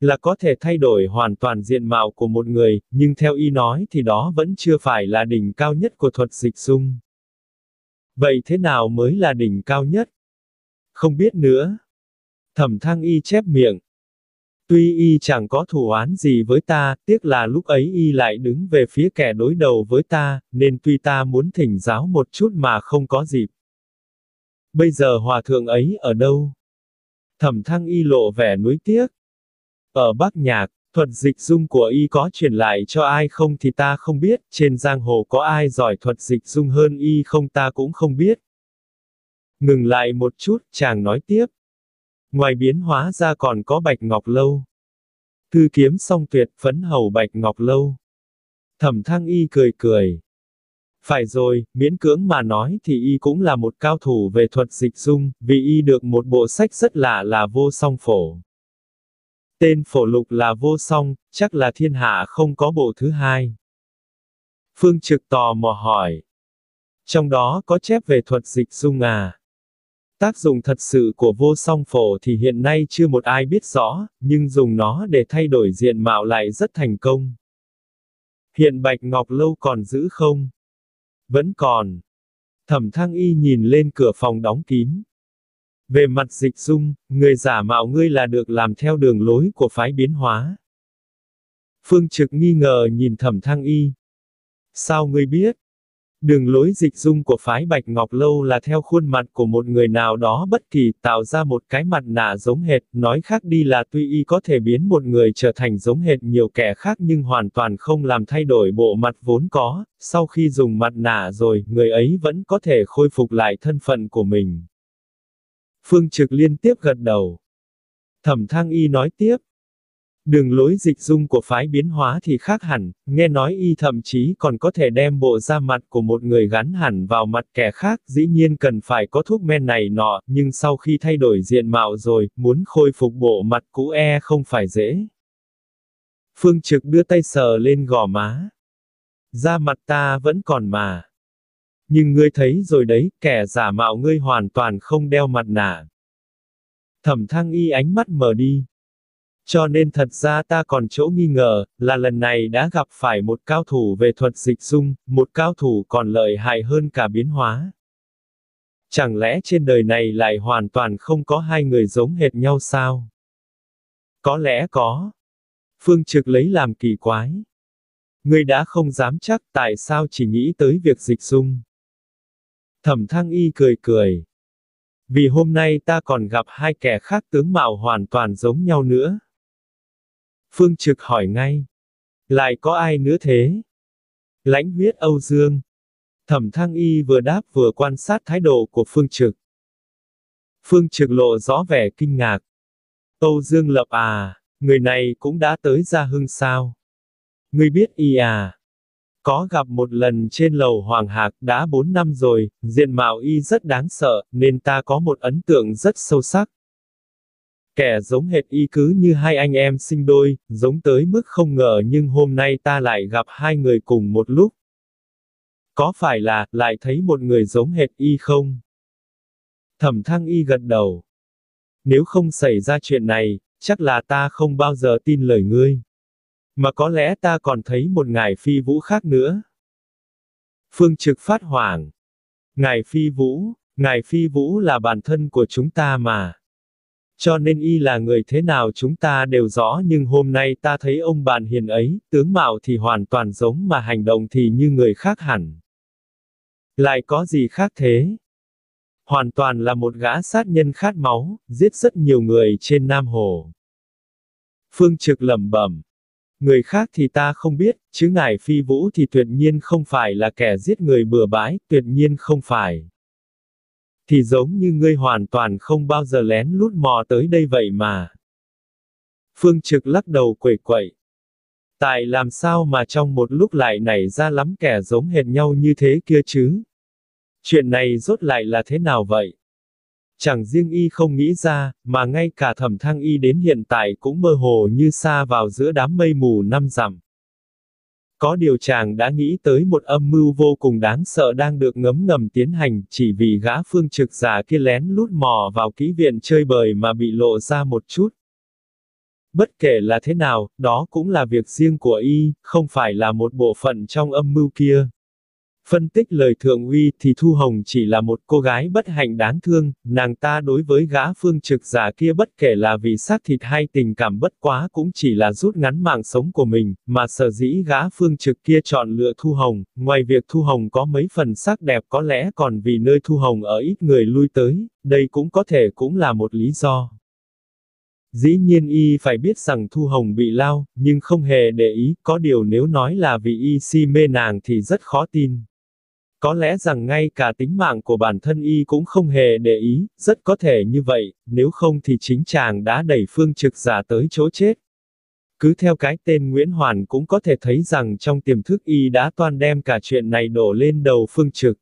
Là có thể thay đổi hoàn toàn diện mạo của một người, nhưng theo y nói thì đó vẫn chưa phải là đỉnh cao nhất của thuật dịch dung. Vậy thế nào mới là đỉnh cao nhất? Không biết nữa. Thẩm Thăng Y chép miệng. Tuy y chẳng có thù oán gì với ta, tiếc là lúc ấy y lại đứng về phía kẻ đối đầu với ta, nên tuy ta muốn thỉnh giáo một chút mà không có dịp. Bây giờ hòa thượng ấy ở đâu? Thẩm Thăng Y lộ vẻ nuối tiếc. Ở Bắc Nhạc, thuật dịch dung của y có truyền lại cho ai không thì ta không biết, trên giang hồ có ai giỏi thuật dịch dung hơn y không ta cũng không biết. Ngừng lại một chút, chàng nói tiếp. Ngoài Biến Hóa ra còn có Bạch Ngọc Lâu. Thư kiếm song tuyệt, phấn hầu Bạch Ngọc Lâu. Thẩm Thăng Y cười cười. Phải rồi, miễn cưỡng mà nói thì y cũng là một cao thủ về thuật dịch dung, vì y được một bộ sách rất lạ là Vô Song Phổ. Tên phổ lục là Vô Song, chắc là thiên hạ không có bộ thứ hai. Phương Trực tò mò hỏi. Trong đó có chép về thuật dịch dung à? Tác dụng thật sự của Vô Song Phổ thì hiện nay chưa một ai biết rõ, nhưng dùng nó để thay đổi diện mạo lại rất thành công. Hiện Bạch Ngọc Lâu còn giữ không? Vẫn còn. Thẩm Thăng Y nhìn lên cửa phòng đóng kín. Về mặt dịch dung, người giả mạo ngươi là được làm theo đường lối của phái Biến Hóa. Phương Trực nghi ngờ nhìn Thẩm Thăng Y. Sao ngươi biết? Đường lối dịch dung của phái Bạch Ngọc Lâu là theo khuôn mặt của một người nào đó bất kỳ, tạo ra một cái mặt nạ giống hệt, nói khác đi là tuy y có thể biến một người trở thành giống hệt nhiều kẻ khác nhưng hoàn toàn không làm thay đổi bộ mặt vốn có, sau khi dùng mặt nạ rồi, người ấy vẫn có thể khôi phục lại thân phận của mình. Phương Trực liên tiếp gật đầu. Thẩm Thăng Y nói tiếp. Đường lối dịch dung của phái biến hóa thì khác hẳn, nghe nói y thậm chí còn có thể đem bộ da mặt của một người gắn hẳn vào mặt kẻ khác, dĩ nhiên cần phải có thuốc men này nọ, nhưng sau khi thay đổi diện mạo rồi, muốn khôi phục bộ mặt cũ e không phải dễ. Phương Trực đưa tay sờ lên gò má. Da mặt ta vẫn còn mà. Nhưng ngươi thấy rồi đấy, kẻ giả mạo ngươi hoàn toàn không đeo mặt nạ. Thẩm Thăng Y ánh mắt mờ đi. Cho nên thật ra ta còn chỗ nghi ngờ, là lần này đã gặp phải một cao thủ về thuật dịch dung, một cao thủ còn lợi hại hơn cả biến hóa. Chẳng lẽ trên đời này lại hoàn toàn không có hai người giống hệt nhau sao? Có lẽ có. Phương Trực lấy làm kỳ quái. Ngươi đã không dám chắc, tại sao chỉ nghĩ tới việc dịch dung? Thẩm Thăng Y cười cười. Vì hôm nay ta còn gặp hai kẻ khác tướng mạo hoàn toàn giống nhau nữa. Phương Trực hỏi ngay. Lại có ai nữa thế? Lãnh huyết Âu Dương. Thẩm Thăng Y vừa đáp vừa quan sát thái độ của Phương Trực. Phương Trực lộ rõ vẻ kinh ngạc. Âu Dương Lập à, người này cũng đã tới Gia Hưng sao? Ngươi biết y à? Có gặp một lần trên lầu Hoàng Hạc đã bốn năm rồi, diện mạo y rất đáng sợ, nên ta có một ấn tượng rất sâu sắc. Kẻ giống hệt y cứ như hai anh em sinh đôi, giống tới mức không ngờ nhưng hôm nay ta lại gặp hai người cùng một lúc. Có phải là, lại thấy một người giống hệt y không? Thẩm Thăng Y gật đầu. Nếu không xảy ra chuyện này, chắc là ta không bao giờ tin lời ngươi. Mà có lẽ ta còn thấy một ngài Phi Vũ khác nữa. Phương Trực phát hoảng. Ngài Phi Vũ, ngài Phi Vũ là bản thân của chúng ta mà. Cho nên y là người thế nào chúng ta đều rõ, nhưng hôm nay ta thấy ông bạn hiền ấy, tướng mạo thì hoàn toàn giống mà hành động thì như người khác hẳn. Lại có gì khác thế? Hoàn toàn là một gã sát nhân khát máu, giết rất nhiều người trên Nam Hồ. Phương Trực lẩm bẩm. Người khác thì ta không biết, chứ ngài Phi Vũ thì tuyệt nhiên không phải là kẻ giết người bừa bãi, tuyệt nhiên không phải. Thì giống như ngươi hoàn toàn không bao giờ lén lút mò tới đây vậy mà. Phương Trực lắc đầu quẩy quẩy. Tại làm sao mà trong một lúc lại nảy ra lắm kẻ giống hệt nhau như thế kia chứ? Chuyện này rốt lại là thế nào vậy? Chẳng riêng y không nghĩ ra, mà ngay cả Thẩm Thăng Y đến hiện tại cũng mơ hồ như xa vào giữa đám mây mù năm dặm. Có điều chàng đã nghĩ tới một âm mưu vô cùng đáng sợ đang được ngấm ngầm tiến hành, chỉ vì gã Phương Trực giả kia lén lút mò vào kỹ viện chơi bời mà bị lộ ra một chút. Bất kể là thế nào, đó cũng là việc riêng của y, không phải là một bộ phận trong âm mưu kia. Phân tích lời Thượng Uy thì Thu Hồng chỉ là một cô gái bất hạnh đáng thương, nàng ta đối với gã Phương Trực giả kia bất kể là vì xác thịt hay tình cảm bất quá cũng chỉ là rút ngắn mạng sống của mình, mà sở dĩ gã Phương Trực kia chọn lựa Thu Hồng, ngoài việc Thu Hồng có mấy phần sắc đẹp có lẽ còn vì nơi Thu Hồng ở ít người lui tới, đây cũng có thể cũng là một lý do. Dĩ nhiên y phải biết rằng Thu Hồng bị lao, nhưng không hề để ý, có điều nếu nói là vì y si mê nàng thì rất khó tin. Có lẽ rằng ngay cả tính mạng của bản thân y cũng không hề để ý, rất có thể như vậy, nếu không thì chính chàng đã đẩy Phương Trực giả tới chỗ chết. Cứ theo cái tên Nguyễn Hoàn cũng có thể thấy rằng trong tiềm thức y đã toàn đem cả chuyện này đổ lên đầu Phương Trực.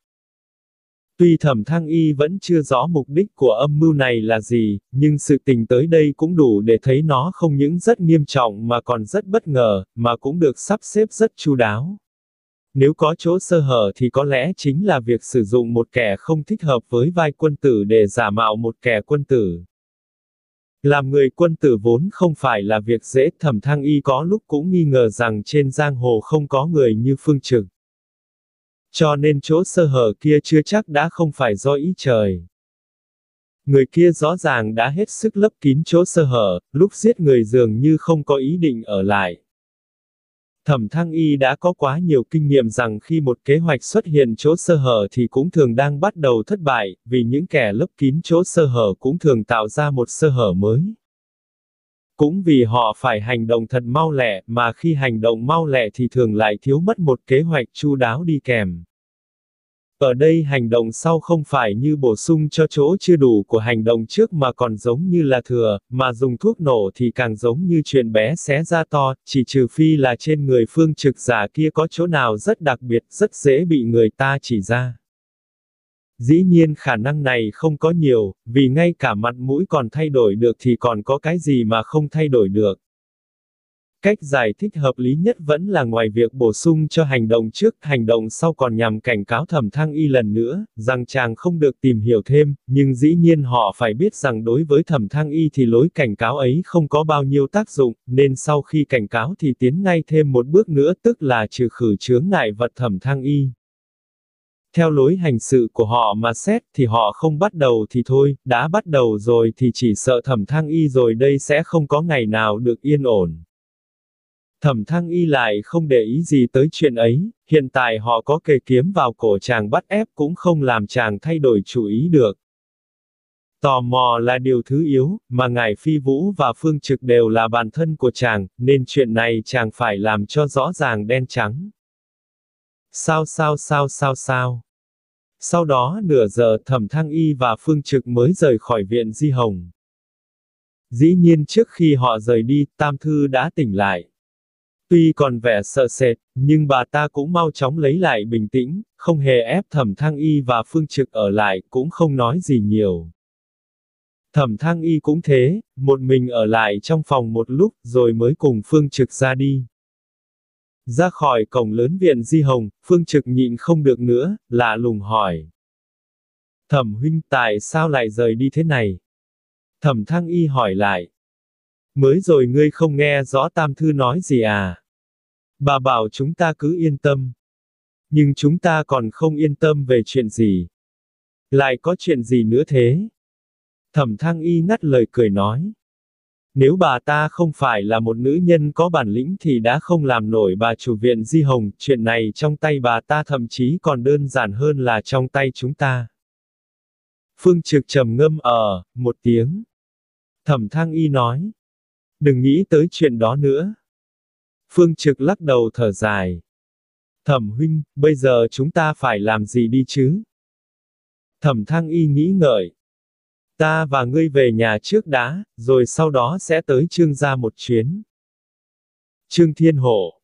Tuy Thẩm Thăng Y vẫn chưa rõ mục đích của âm mưu này là gì, nhưng sự tình tới đây cũng đủ để thấy nó không những rất nghiêm trọng mà còn rất bất ngờ, mà cũng được sắp xếp rất chu đáo. Nếu có chỗ sơ hở thì có lẽ chính là việc sử dụng một kẻ không thích hợp với vai quân tử để giả mạo một kẻ quân tử. Làm người quân tử vốn không phải là việc dễ, Thẩm Thăng Y có lúc cũng nghi ngờ rằng trên giang hồ không có người như Phương Trực. Cho nên chỗ sơ hở kia chưa chắc đã không phải do ý trời. Người kia rõ ràng đã hết sức lấp kín chỗ sơ hở, lúc giết người dường như không có ý định ở lại. Thẩm Thăng Y đã có quá nhiều kinh nghiệm rằng khi một kế hoạch xuất hiện chỗ sơ hở thì cũng thường đang bắt đầu thất bại, vì những kẻ lấp kín chỗ sơ hở cũng thường tạo ra một sơ hở mới. Cũng vì họ phải hành động thật mau lẹ, mà khi hành động mau lẹ thì thường lại thiếu mất một kế hoạch chu đáo đi kèm. Ở đây hành động sau không phải như bổ sung cho chỗ chưa đủ của hành động trước mà còn giống như là thừa, mà dùng thuốc nổ thì càng giống như chuyện bé xé ra to, chỉ trừ phi là trên người Phương Trực giả kia có chỗ nào rất đặc biệt, rất dễ bị người ta chỉ ra. Dĩ nhiên khả năng này không có nhiều, vì ngay cả mặt mũi còn thay đổi được thì còn có cái gì mà không thay đổi được. Cách giải thích hợp lý nhất vẫn là ngoài việc bổ sung cho hành động trước, hành động sau còn nhằm cảnh cáo Thẩm Thăng Y lần nữa, rằng chàng không được tìm hiểu thêm, nhưng dĩ nhiên họ phải biết rằng đối với Thẩm Thăng Y thì lối cảnh cáo ấy không có bao nhiêu tác dụng, nên sau khi cảnh cáo thì tiến ngay thêm một bước nữa, tức là trừ khử chướng ngại vật Thẩm Thăng Y. Theo lối hành sự của họ mà xét thì họ không bắt đầu thì thôi, đã bắt đầu rồi thì chỉ sợ Thẩm Thăng Y rồi đây sẽ không có ngày nào được yên ổn. Thẩm Thăng Y lại không để ý gì tới chuyện ấy, hiện tại họ có kề kiếm vào cổ chàng bắt ép cũng không làm chàng thay đổi chủ ý được. Tò mò là điều thứ yếu, mà ngài Phi Vũ và Phương Trực đều là bản thân của chàng, nên chuyện này chàng phải làm cho rõ ràng đen trắng. Sao sao sao sao sao. Sau đó nửa giờ Thẩm Thăng Y và Phương Trực mới rời khỏi viện Di Hồng. Dĩ nhiên trước khi họ rời đi, Tam Thư đã tỉnh lại. Tuy còn vẻ sợ sệt, nhưng bà ta cũng mau chóng lấy lại bình tĩnh, không hề ép Thẩm Thăng Y và Phương Trực ở lại, cũng không nói gì nhiều. Thẩm Thăng Y cũng thế, một mình ở lại trong phòng một lúc rồi mới cùng Phương Trực ra đi. Ra khỏi cổng lớn viện Di Hồng, Phương Trực nhịn không được nữa, lạ lùng hỏi. Thẩm huynh tại sao lại rời đi thế này? Thẩm Thăng Y hỏi lại. Mới rồi ngươi không nghe rõ Tam Thư nói gì à? Bà bảo chúng ta cứ yên tâm. Nhưng chúng ta còn không yên tâm về chuyện gì? Lại có chuyện gì nữa thế? Thẩm Thăng Y ngắt lời cười nói. Nếu bà ta không phải là một nữ nhân có bản lĩnh thì đã không làm nổi bà chủ viện Di Hồng, chuyện này trong tay bà ta thậm chí còn đơn giản hơn là trong tay chúng ta. Phương Trực trầm ngâm ờ, một tiếng. Thẩm Thăng Y nói. Đừng nghĩ tới chuyện đó nữa. Phương Trực lắc đầu thở dài. Thẩm huynh, bây giờ chúng ta phải làm gì đi chứ? Thẩm Thăng Y nghĩ ngợi. Ta và ngươi về nhà trước đã, rồi sau đó sẽ tới Trương gia một chuyến. Trương Thiên Hộ.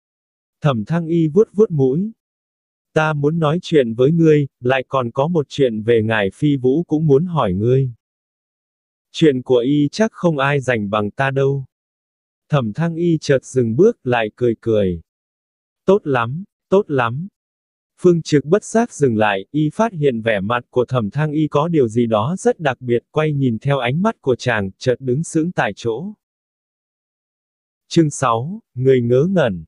Thẩm Thăng Y vuốt vuốt mũi. Ta muốn nói chuyện với ngươi, lại còn có một chuyện về ngài Phi Vũ cũng muốn hỏi ngươi. Chuyện của y chắc không ai rành bằng ta đâu. Thẩm Thăng Y chợt dừng bước lại cười cười. Tốt lắm, tốt lắm. Phương Trực bất giác dừng lại, y phát hiện vẻ mặt của Thẩm Thăng Y có điều gì đó rất đặc biệt, quay nhìn theo ánh mắt của chàng, chợt đứng sững tại chỗ. Chương sáu, người ngớ ngẩn.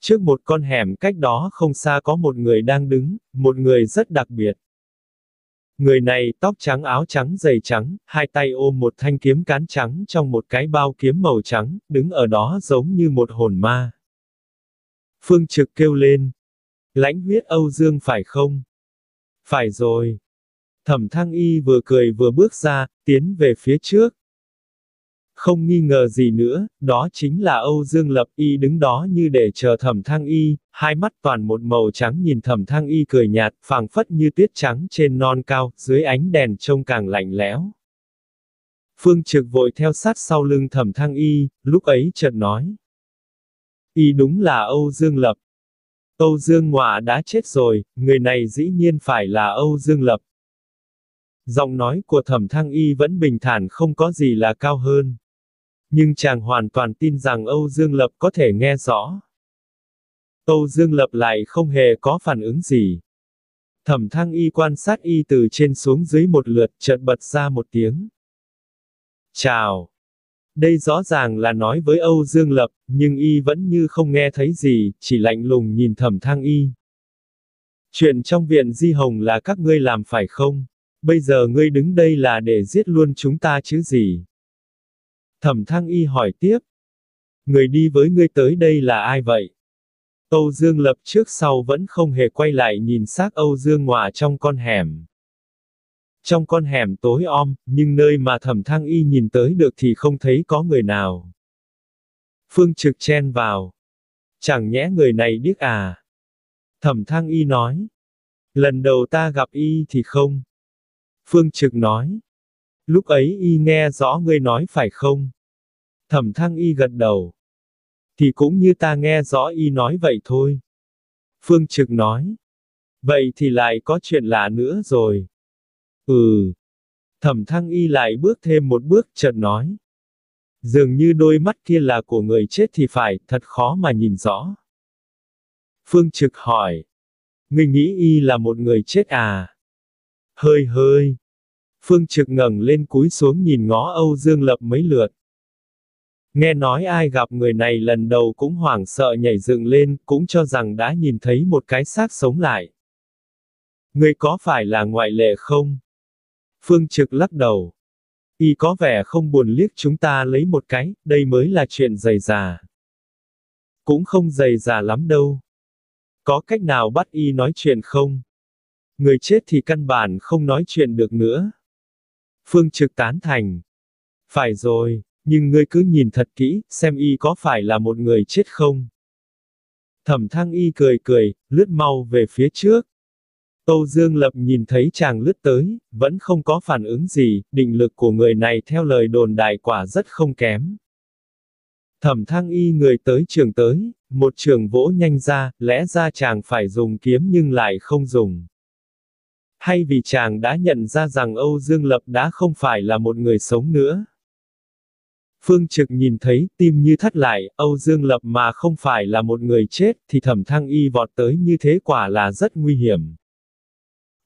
Trước một con hẻm cách đó không xa có một người đang đứng, một người rất đặc biệt. Người này tóc trắng áo trắng giày trắng, hai tay ôm một thanh kiếm cán trắng trong một cái bao kiếm màu trắng, đứng ở đó giống như một hồn ma. Phương Trực kêu lên. Lãnh huyết Âu Dương phải không? Phải rồi. Thẩm Thăng Y vừa cười vừa bước ra, tiến về phía trước. Không nghi ngờ gì nữa, đó chính là Âu Dương Lập, y đứng đó như để chờ Thẩm Thăng Y, hai mắt toàn một màu trắng nhìn Thẩm Thăng Y cười nhạt, phảng phất như tiết trắng trên non cao, dưới ánh đèn trông càng lạnh lẽo. Phương Trực vội theo sát sau lưng Thẩm Thăng Y, lúc ấy chợt nói. Y đúng là Âu Dương Lập. Âu Dương Ngọa đã chết rồi, người này dĩ nhiên phải là Âu Dương Lập. Giọng nói của Thẩm Thăng Y vẫn bình thản không có gì là cao hơn. Nhưng chàng hoàn toàn tin rằng Âu Dương Lập có thể nghe rõ. Âu Dương Lập lại không hề có phản ứng gì. Thẩm Thăng Y quan sát y từ trên xuống dưới một lượt, chợt bật ra một tiếng. Chào! Đây rõ ràng là nói với Âu Dương Lập, nhưng y vẫn như không nghe thấy gì, chỉ lạnh lùng nhìn Thẩm Thăng Y. Chuyện trong viện Di Hồng là các ngươi làm phải không? Bây giờ ngươi đứng đây là để giết luôn chúng ta chứ gì? Thẩm Thăng Y hỏi tiếp. Người đi với ngươi tới đây là ai vậy? Âu Dương Lập trước sau vẫn không hề quay lại nhìn xác Âu Dương Ngọa trong con hẻm. Trong con hẻm tối om, nhưng nơi mà Thẩm Thăng Y nhìn tới được thì không thấy có người nào. Phương Trực chen vào. Chẳng nhẽ người này điếc à? Thẩm Thăng Y nói. Lần đầu ta gặp Y thì không. Phương Trực nói. Lúc ấy Y nghe rõ ngươi nói phải không? Thẩm Thăng Y gật đầu. Thì cũng như ta nghe rõ Y nói vậy thôi. Phương Trực nói. Vậy thì lại có chuyện lạ nữa rồi. Ừ. Thẩm Thăng Y lại bước thêm một bước chợt nói. Dường như đôi mắt kia là của người chết thì phải, thật khó mà nhìn rõ. Phương Trực hỏi. Ngươi nghĩ Y là một người chết à? Hơi hơi. Phương Trực ngẩng lên cúi xuống nhìn ngó Âu Dương Lập mấy lượt. Nghe nói ai gặp người này lần đầu cũng hoảng sợ nhảy dựng lên, cũng cho rằng đã nhìn thấy một cái xác sống lại. Ngươi có phải là ngoại lệ không? Phương Trực lắc đầu. Y có vẻ không buồn liếc chúng ta lấy một cái, đây mới là chuyện dày dà. Cũng không dày dà lắm đâu. Có cách nào bắt Y nói chuyện không? Người chết thì căn bản không nói chuyện được nữa. Phương Trực tán thành. Phải rồi, nhưng ngươi cứ nhìn thật kỹ, xem Y có phải là một người chết không? Thẩm Thăng Y cười cười, lướt mau về phía trước. Âu Dương Lập nhìn thấy chàng lướt tới, vẫn không có phản ứng gì, định lực của người này theo lời đồn đại quả rất không kém. Thẩm Thăng Y người tới trường tới, một trường vỗ nhanh ra, lẽ ra chàng phải dùng kiếm nhưng lại không dùng. Hay vì chàng đã nhận ra rằng Âu Dương Lập đã không phải là một người sống nữa. Phương Trực nhìn thấy, tim như thắt lại, Âu Dương Lập mà không phải là một người chết, thì Thẩm Thăng Y vọt tới như thế quả là rất nguy hiểm.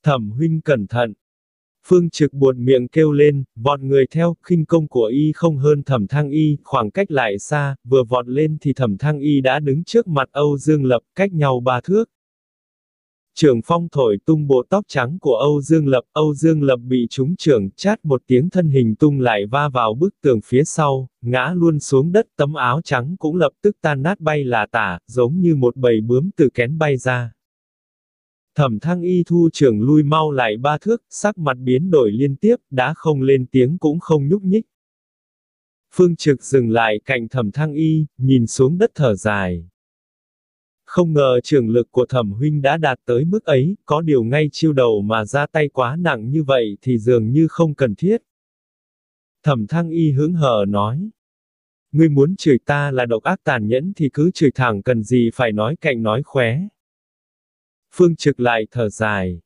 Thẩm huynh cẩn thận. Phương Trực buồn miệng kêu lên, vọt người theo, khinh công của Y không hơn Thẩm Thăng Y, khoảng cách lại xa, vừa vọt lên thì Thẩm Thăng Y đã đứng trước mặt Âu Dương Lập, cách nhau ba thước. Trường phong thổi tung bộ tóc trắng của Âu Dương Lập, Âu Dương Lập bị trúng trường, chát một tiếng thân hình tung lại va vào bức tường phía sau, ngã luôn xuống đất, tấm áo trắng cũng lập tức tan nát bay là tả, giống như một bầy bướm từ kén bay ra. Thẩm Thăng Y thu trưởng lui mau lại ba thước, sắc mặt biến đổi liên tiếp, đã không lên tiếng cũng không nhúc nhích. Phương Trực dừng lại cạnh Thẩm Thăng Y, nhìn xuống đất thở dài. Không ngờ trưởng lực của Thẩm huynh đã đạt tới mức ấy, có điều ngay chiêu đầu mà ra tay quá nặng như vậy thì dường như không cần thiết. Thẩm Thăng Y hứng hờ nói. Ngươi muốn chửi ta là độc ác tàn nhẫn thì cứ chửi thẳng, cần gì phải nói cạnh nói khóe. Phương Trực lại thở dài.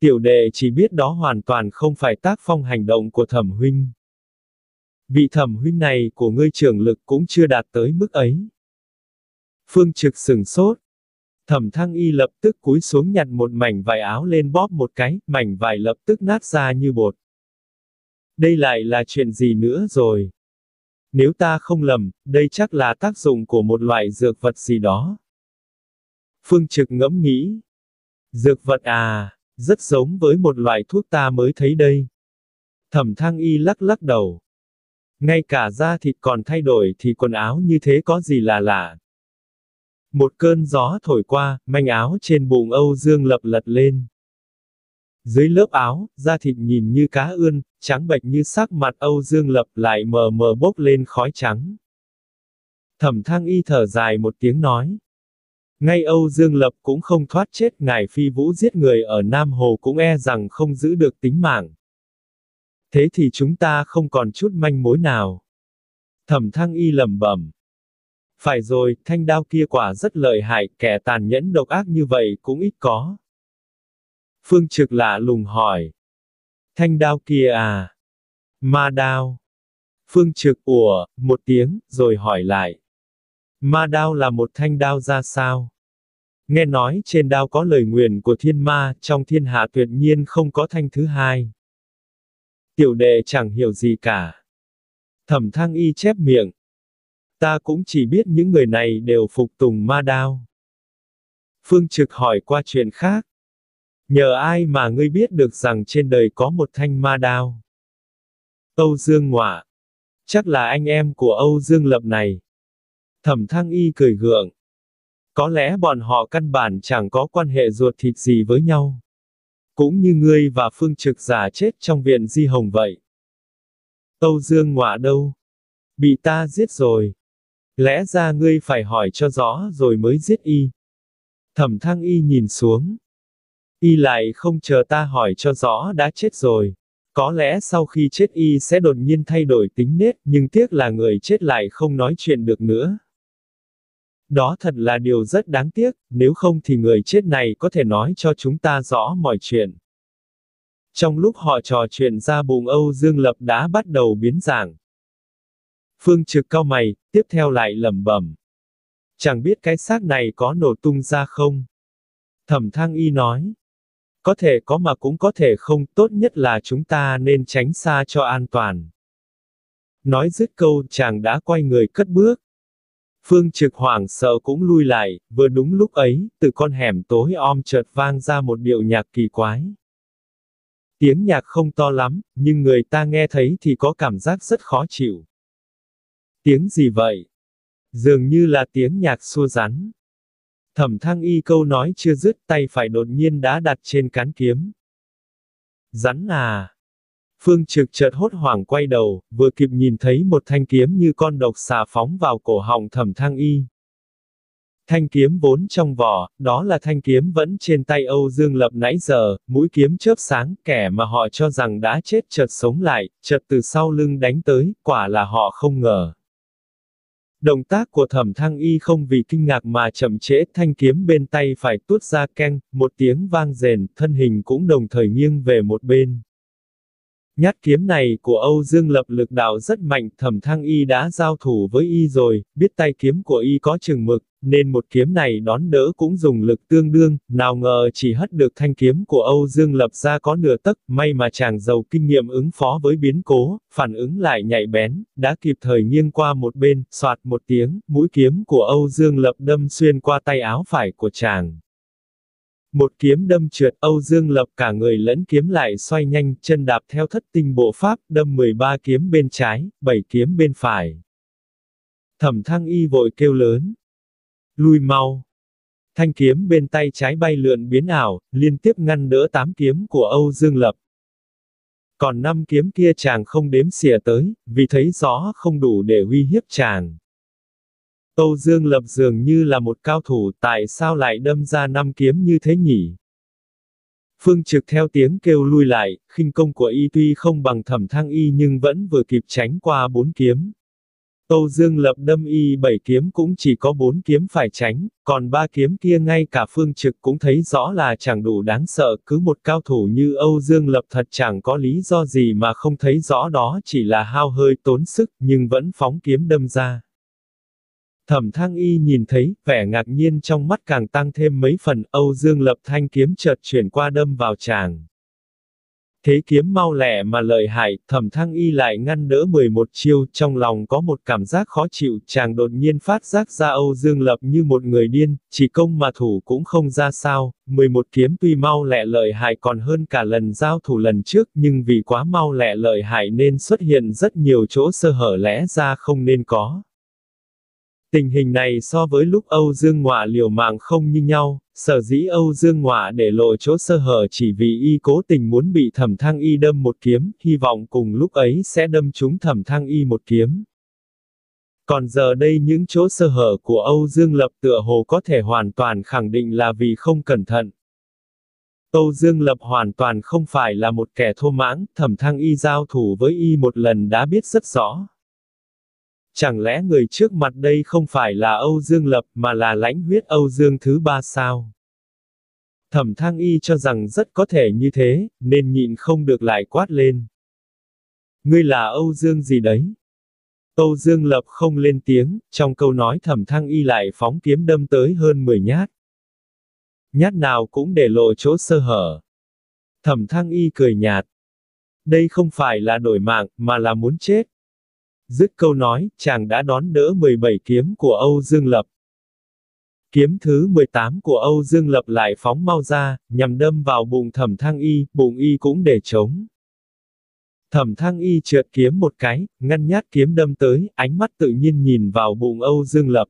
Tiểu đệ chỉ biết đó hoàn toàn không phải tác phong hành động của Thẩm huynh. Vị Thẩm huynh này của ngươi trưởng lực cũng chưa đạt tới mức ấy. Phương Trực sừng sốt. Thẩm Thăng Y lập tức cúi xuống nhặt một mảnh vải áo lên bóp một cái, mảnh vải lập tức nát ra như bột. Đây lại là chuyện gì nữa rồi? Nếu ta không lầm, đây chắc là tác dụng của một loại dược vật gì đó. Phương Trực ngẫm nghĩ. Dược vật à, rất giống với một loại thuốc ta mới thấy đây. Thẩm Thăng Y lắc lắc đầu. Ngay cả da thịt còn thay đổi thì quần áo như thế có gì là lạ. Một cơn gió thổi qua, manh áo trên bụng Âu Dương Lập lật lên. Dưới lớp áo, da thịt nhìn như cá ươn, trắng bệch như sắc mặt Âu Dương Lập lại mờ mờ bốc lên khói trắng. Thẩm Thăng Y thở dài một tiếng nói. Ngay Âu Dương Lập cũng không thoát chết, ngài Phi Vũ giết người ở Nam Hồ cũng e rằng không giữ được tính mạng. Thế thì chúng ta không còn chút manh mối nào. Thẩm Thăng Y lẩm bẩm. Phải rồi, thanh đao kia quả rất lợi hại, kẻ tàn nhẫn độc ác như vậy cũng ít có. Phương Trực lạ lùng hỏi. Thanh đao kia à? Ma đao. Phương Trực ủa, một tiếng, rồi hỏi lại. Ma đao là một thanh đao ra sao? Nghe nói trên đao có lời nguyền của thiên ma, trong thiên hạ tuyệt nhiên không có thanh thứ hai. Tiểu đệ chẳng hiểu gì cả. Thẩm Thăng Y chép miệng. Ta cũng chỉ biết những người này đều phục tùng ma đao. Phương Trực hỏi qua chuyện khác. Nhờ ai mà ngươi biết được rằng trên đời có một thanh ma đao? Âu Dương Ngọa. Chắc là anh em của Âu Dương Lập này. Thẩm Thăng Y cười gượng. Có lẽ bọn họ căn bản chẳng có quan hệ ruột thịt gì với nhau. Cũng như ngươi và Phương Trực giả chết trong viện Di Hồng vậy. Âu Dương Ngọa đâu? Bị ta giết rồi. Lẽ ra ngươi phải hỏi cho rõ rồi mới giết y. Thẩm Thăng Y nhìn xuống. Y lại không chờ ta hỏi cho rõ đã chết rồi. Có lẽ sau khi chết y sẽ đột nhiên thay đổi tính nết, nhưng tiếc là người chết lại không nói chuyện được nữa. Đó thật là điều rất đáng tiếc, nếu không thì người chết này có thể nói cho chúng ta rõ mọi chuyện. Trong lúc họ trò chuyện ra bụng Âu Dương Lập đã bắt đầu biến dạng. Phương Trực cau mày, tiếp theo lại lẩm bẩm. Chẳng biết cái xác này có nổ tung ra không? Thẩm Thăng Y nói. Có thể có mà cũng có thể không, tốt nhất là chúng ta nên tránh xa cho an toàn. Nói dứt câu chàng đã quay người cất bước. Phương Trực hoảng sợ cũng lui lại, vừa đúng lúc ấy, từ con hẻm tối om chợt vang ra một điệu nhạc kỳ quái. Tiếng nhạc không to lắm, nhưng người ta nghe thấy thì có cảm giác rất khó chịu. Tiếng gì vậy? Dường như là tiếng nhạc xua rắn. Thẩm Thăng Y câu nói chưa dứt, tay phải đột nhiên đã đặt trên cán kiếm. Rắn à? Phương Trực chợt hốt hoảng quay đầu, vừa kịp nhìn thấy một thanh kiếm như con độc xà phóng vào cổ họng Thẩm Thăng Y. Thanh kiếm vốn trong vỏ, đó là thanh kiếm vẫn trên tay Âu Dương Lập nãy giờ, mũi kiếm chớp sáng, kẻ mà họ cho rằng đã chết chợt sống lại, chợt từ sau lưng đánh tới, quả là họ không ngờ. Động tác của Thẩm Thăng Y không vì kinh ngạc mà chậm trễ, thanh kiếm bên tay phải tuốt ra keng, một tiếng vang rền, thân hình cũng đồng thời nghiêng về một bên. Nhát kiếm này của Âu Dương Lập lực đạo rất mạnh, Thẩm Thăng Y đã giao thủ với y rồi, biết tay kiếm của y có chừng mực, nên một kiếm này đón đỡ cũng dùng lực tương đương, nào ngờ chỉ hất được thanh kiếm của Âu Dương Lập ra có nửa tấc, may mà chàng giàu kinh nghiệm ứng phó với biến cố, phản ứng lại nhạy bén, đã kịp thời nghiêng qua một bên, soạt một tiếng, mũi kiếm của Âu Dương Lập đâm xuyên qua tay áo phải của chàng. Một kiếm đâm trượt, Âu Dương Lập cả người lẫn kiếm lại xoay nhanh, chân đạp theo thất tinh bộ pháp, đâm mười ba kiếm bên trái, bảy kiếm bên phải. Thẩm Thăng Y vội kêu lớn. Lui mau. Thanh kiếm bên tay trái bay lượn biến ảo, liên tiếp ngăn đỡ tám kiếm của Âu Dương Lập. Còn năm kiếm kia chàng không đếm xỉa tới, vì thấy rõ không đủ để uy hiếp chàng. Âu Dương Lập dường như là một cao thủ, tại sao lại đâm ra năm kiếm như thế nhỉ? Phương Trực theo tiếng kêu lui lại, khinh công của y tuy không bằng Thẩm Thăng Y nhưng vẫn vừa kịp tránh qua bốn kiếm. Âu Dương Lập đâm y bảy kiếm cũng chỉ có bốn kiếm phải tránh, còn ba kiếm kia ngay cả Phương Trực cũng thấy rõ là chẳng đủ đáng sợ, cứ một cao thủ như Âu Dương Lập thật chẳng có lý do gì mà không thấy rõ đó chỉ là hao hơi tốn sức nhưng vẫn phóng kiếm đâm ra. Thẩm Thăng Y nhìn thấy, vẻ ngạc nhiên trong mắt càng tăng thêm mấy phần, Âu Dương Lập thanh kiếm chợt chuyển qua đâm vào chàng. Thế kiếm mau lẹ mà lợi hại, Thẩm Thăng Y lại ngăn đỡ mười một chiêu, trong lòng có một cảm giác khó chịu, chàng đột nhiên phát giác ra Âu Dương Lập như một người điên, chỉ công mà thủ cũng không ra sao, mười một kiếm tuy mau lẹ lợi hại còn hơn cả lần giao thủ lần trước, nhưng vì quá mau lẹ lợi hại nên xuất hiện rất nhiều chỗ sơ hở lẽ ra không nên có. Tình hình này so với lúc Âu Dương Ngọa liều mạng không như nhau, sở dĩ Âu Dương Ngọa để lộ chỗ sơ hở chỉ vì y cố tình muốn bị Thẩm Thăng Y đâm một kiếm, hy vọng cùng lúc ấy sẽ đâm trúng Thẩm Thăng Y một kiếm. Còn giờ đây những chỗ sơ hở của Âu Dương Lập tựa hồ có thể hoàn toàn khẳng định là vì không cẩn thận. Âu Dương Lập hoàn toàn không phải là một kẻ thô mãng, Thẩm Thăng Y giao thủ với y một lần đã biết rất rõ. Chẳng lẽ người trước mặt đây không phải là Âu Dương Lập mà là lãnh huyết Âu Dương thứ ba sao? Thẩm Thăng Y cho rằng rất có thể như thế, nên nhịn không được lại quát lên. Ngươi là Âu Dương gì đấy? Âu Dương Lập không lên tiếng, trong câu nói Thẩm Thăng Y lại phóng kiếm đâm tới hơn mười nhát. Nhát nào cũng để lộ chỗ sơ hở. Thẩm Thăng Y cười nhạt. Đây không phải là đổi mạng, mà là muốn chết. Dứt câu nói, chàng đã đón đỡ mười bảy kiếm của Âu Dương Lập. Kiếm thứ mười tám của Âu Dương Lập lại phóng mau ra, nhằm đâm vào bụng Thẩm Thăng Y, bụng y cũng để trống. Thẩm Thăng Y trượt kiếm một cái, ngăn nhát kiếm đâm tới, ánh mắt tự nhiên nhìn vào bụng Âu Dương Lập.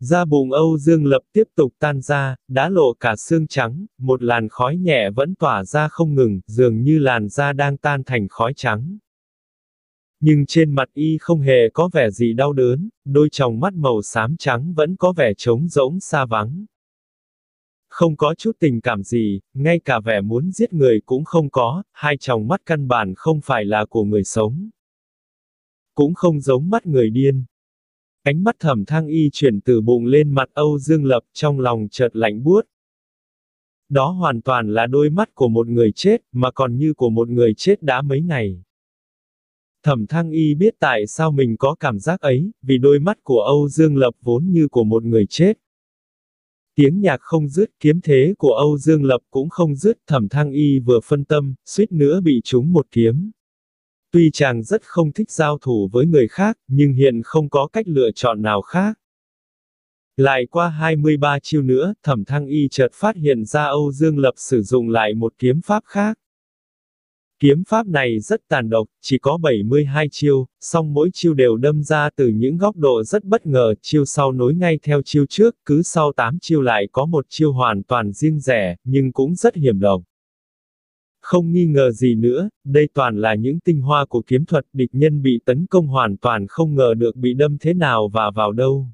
Da bụng Âu Dương Lập tiếp tục tan ra, đã lộ cả xương trắng, một làn khói nhẹ vẫn tỏa ra không ngừng, dường như làn da đang tan thành khói trắng. Nhưng trên mặt y không hề có vẻ gì đau đớn, đôi tròng mắt màu xám trắng vẫn có vẻ trống rỗng xa vắng. Không có chút tình cảm gì, ngay cả vẻ muốn giết người cũng không có, hai tròng mắt căn bản không phải là của người sống. Cũng không giống mắt người điên. Ánh mắt Thẩm Thăng Y chuyển từ bụng lên mặt Âu Dương Lập, trong lòng chợt lạnh buốt. Đó hoàn toàn là đôi mắt của một người chết, mà còn như của một người chết đã mấy ngày. Thẩm Thăng Y biết tại sao mình có cảm giác ấy, vì đôi mắt của Âu Dương Lập vốn như của một người chết. Tiếng nhạc không dứt, kiếm thế của Âu Dương Lập cũng không dứt, Thẩm Thăng Y vừa phân tâm, suýt nữa bị trúng một kiếm. Tuy chàng rất không thích giao thủ với người khác, nhưng hiện không có cách lựa chọn nào khác. Lại qua hai mươi ba chiêu nữa, Thẩm Thăng Y chợt phát hiện ra Âu Dương Lập sử dụng lại một kiếm pháp khác. Kiếm pháp này rất tàn độc, chỉ có bảy mươi hai chiêu, song mỗi chiêu đều đâm ra từ những góc độ rất bất ngờ, chiêu sau nối ngay theo chiêu trước, cứ sau tám chiêu lại có một chiêu hoàn toàn riêng rẽ, nhưng cũng rất hiểm độc. Không nghi ngờ gì nữa, đây toàn là những tinh hoa của kiếm thuật, địch nhân bị tấn công hoàn toàn không ngờ được bị đâm thế nào và vào đâu.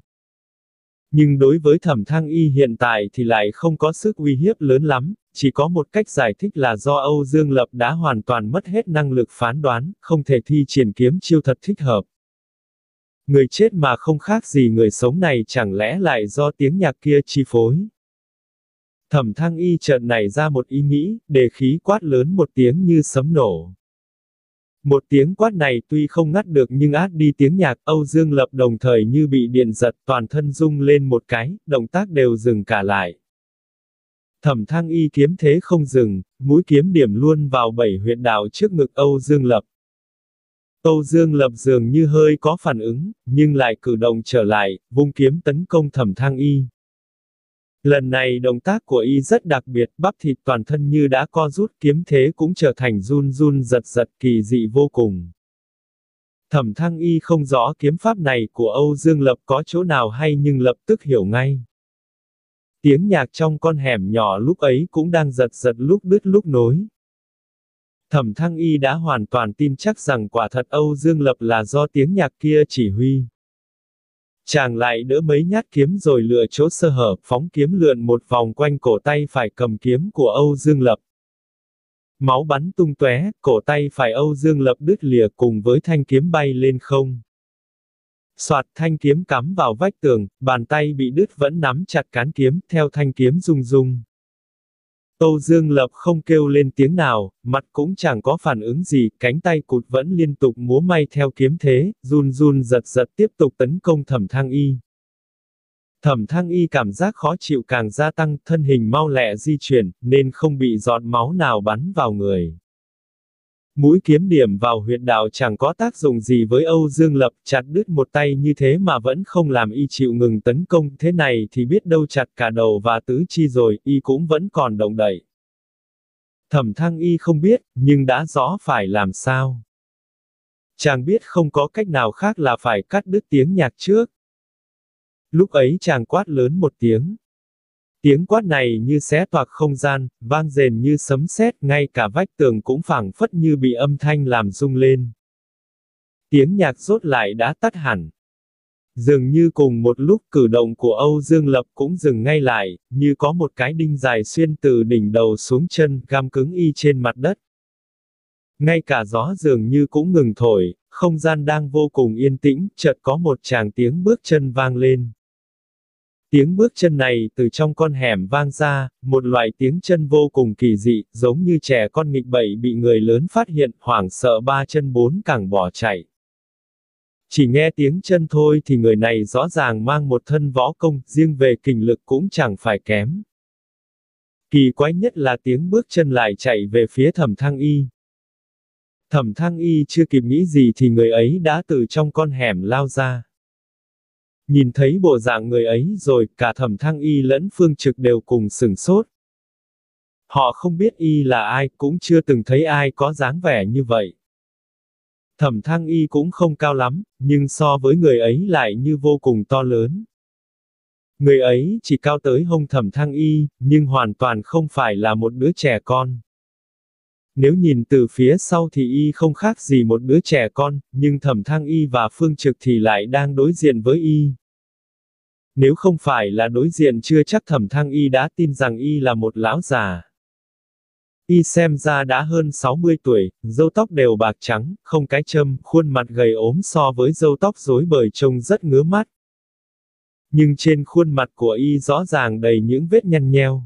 Nhưng đối với Thẩm Thăng Y hiện tại thì lại không có sức uy hiếp lớn lắm, chỉ có một cách giải thích là do Âu Dương Lập đã hoàn toàn mất hết năng lực phán đoán, không thể thi triển kiếm chiêu thật thích hợp. Người chết mà không khác gì người sống này chẳng lẽ lại do tiếng nhạc kia chi phối. Thẩm Thăng Y chợt nảy ra một ý nghĩ, đề khí quát lớn một tiếng như sấm nổ. Một tiếng quát này tuy không ngắt được nhưng át đi tiếng nhạc, Âu Dương Lập đồng thời như bị điện giật, toàn thân rung lên một cái, động tác đều dừng cả lại. Thẩm Thăng Y kiếm thế không dừng, mũi kiếm điểm luôn vào bảy huyệt đạo trước ngực Âu Dương Lập. Âu Dương Lập dường như hơi có phản ứng, nhưng lại cử động trở lại, vung kiếm tấn công Thẩm Thăng Y. Lần này động tác của y rất đặc biệt, bắp thịt toàn thân như đã co rút, kiếm thế cũng trở thành run run giật giật kỳ dị vô cùng. Thẩm Thăng Y không rõ kiếm pháp này của Âu Dương Lập có chỗ nào hay nhưng lập tức hiểu ngay. Tiếng nhạc trong con hẻm nhỏ lúc ấy cũng đang giật giật lúc đứt lúc nối. Thẩm Thăng Y đã hoàn toàn tin chắc rằng quả thật Âu Dương Lập là do tiếng nhạc kia chỉ huy. Chàng lại đỡ mấy nhát kiếm rồi lựa chỗ sơ hở, phóng kiếm lượn một vòng quanh cổ tay phải cầm kiếm của Âu Dương Lập. Máu bắn tung tóe, cổ tay phải Âu Dương Lập đứt lìa cùng với thanh kiếm bay lên không. Soạt, thanh kiếm cắm vào vách tường, bàn tay bị đứt vẫn nắm chặt cán kiếm, theo thanh kiếm rung rung. Âu Dương Lập không kêu lên tiếng nào, mặt cũng chẳng có phản ứng gì, cánh tay cụt vẫn liên tục múa may theo kiếm thế, run run giật giật tiếp tục tấn công Thẩm Thăng Y. Thẩm Thăng Y cảm giác khó chịu càng gia tăng, thân hình mau lẹ di chuyển, nên không bị giọt máu nào bắn vào người. Mũi kiếm điểm vào huyệt đạo chẳng có tác dụng gì với Âu Dương Lập, chặt đứt một tay như thế mà vẫn không làm y chịu ngừng tấn công, thế này thì biết đâu chặt cả đầu và tứ chi rồi, y cũng vẫn còn động đậy. Thẩm Thăng Y không biết, nhưng đã rõ phải làm sao. Chàng biết không có cách nào khác là phải cắt đứt tiếng nhạc trước. Lúc ấy chàng quát lớn một tiếng. Tiếng quát này như xé toạc không gian, vang dền như sấm sét, ngay cả vách tường cũng phảng phất như bị âm thanh làm rung lên. Tiếng nhạc rốt lại đã tắt hẳn. Dường như cùng một lúc cử động của Âu Dương Lập cũng dừng ngay lại, như có một cái đinh dài xuyên từ đỉnh đầu xuống chân, găm cứng y trên mặt đất. Ngay cả gió dường như cũng ngừng thổi, không gian đang vô cùng yên tĩnh, chợt có một tràng tiếng bước chân vang lên. Tiếng bước chân này từ trong con hẻm vang ra, một loại tiếng chân vô cùng kỳ dị, giống như trẻ con nghịch bẩy bị người lớn phát hiện, hoảng sợ ba chân bốn cẳng bỏ chạy. Chỉ nghe tiếng chân thôi thì người này rõ ràng mang một thân võ công, riêng về kình lực cũng chẳng phải kém. Kỳ quái nhất là tiếng bước chân lại chạy về phía Thẩm Thăng Y. Thẩm Thăng Y chưa kịp nghĩ gì thì người ấy đã từ trong con hẻm lao ra. Nhìn thấy bộ dạng người ấy rồi, cả Thẩm Thăng Y lẫn Phương Trực đều cùng sửng sốt. Họ không biết y là ai, cũng chưa từng thấy ai có dáng vẻ như vậy. Thẩm Thăng Y cũng không cao lắm, nhưng so với người ấy lại như vô cùng to lớn. Người ấy chỉ cao tới hông Thẩm Thăng Y, nhưng hoàn toàn không phải là một đứa trẻ con. Nếu nhìn từ phía sau thì Y không khác gì một đứa trẻ con, nhưng Thẩm Thăng Y và Phương Trực thì lại đang đối diện với Y. Nếu không phải là đối diện chưa chắc Thẩm Thăng Y đã tin rằng Y là một lão già. Y xem ra đã hơn sáu mươi tuổi, râu tóc đều bạc trắng, không cái châm, khuôn mặt gầy ốm so với râu tóc rối bời trông rất ngứa mắt. Nhưng trên khuôn mặt của Y rõ ràng đầy những vết nhăn nheo.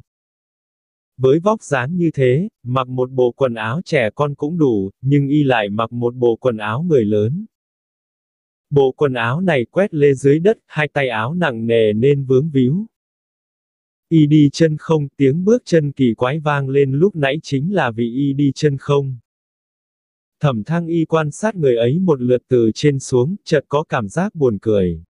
Với vóc dáng như thế, mặc một bộ quần áo trẻ con cũng đủ, nhưng Y lại mặc một bộ quần áo người lớn. Bộ quần áo này quét lê dưới đất, hai tay áo nặng nề nên vướng víu. Y đi chân không, tiếng bước chân kỳ quái vang lên lúc nãy chính là vì Y đi chân không. Thẩm Thăng Y quan sát người ấy một lượt từ trên xuống, chợt có cảm giác buồn cười.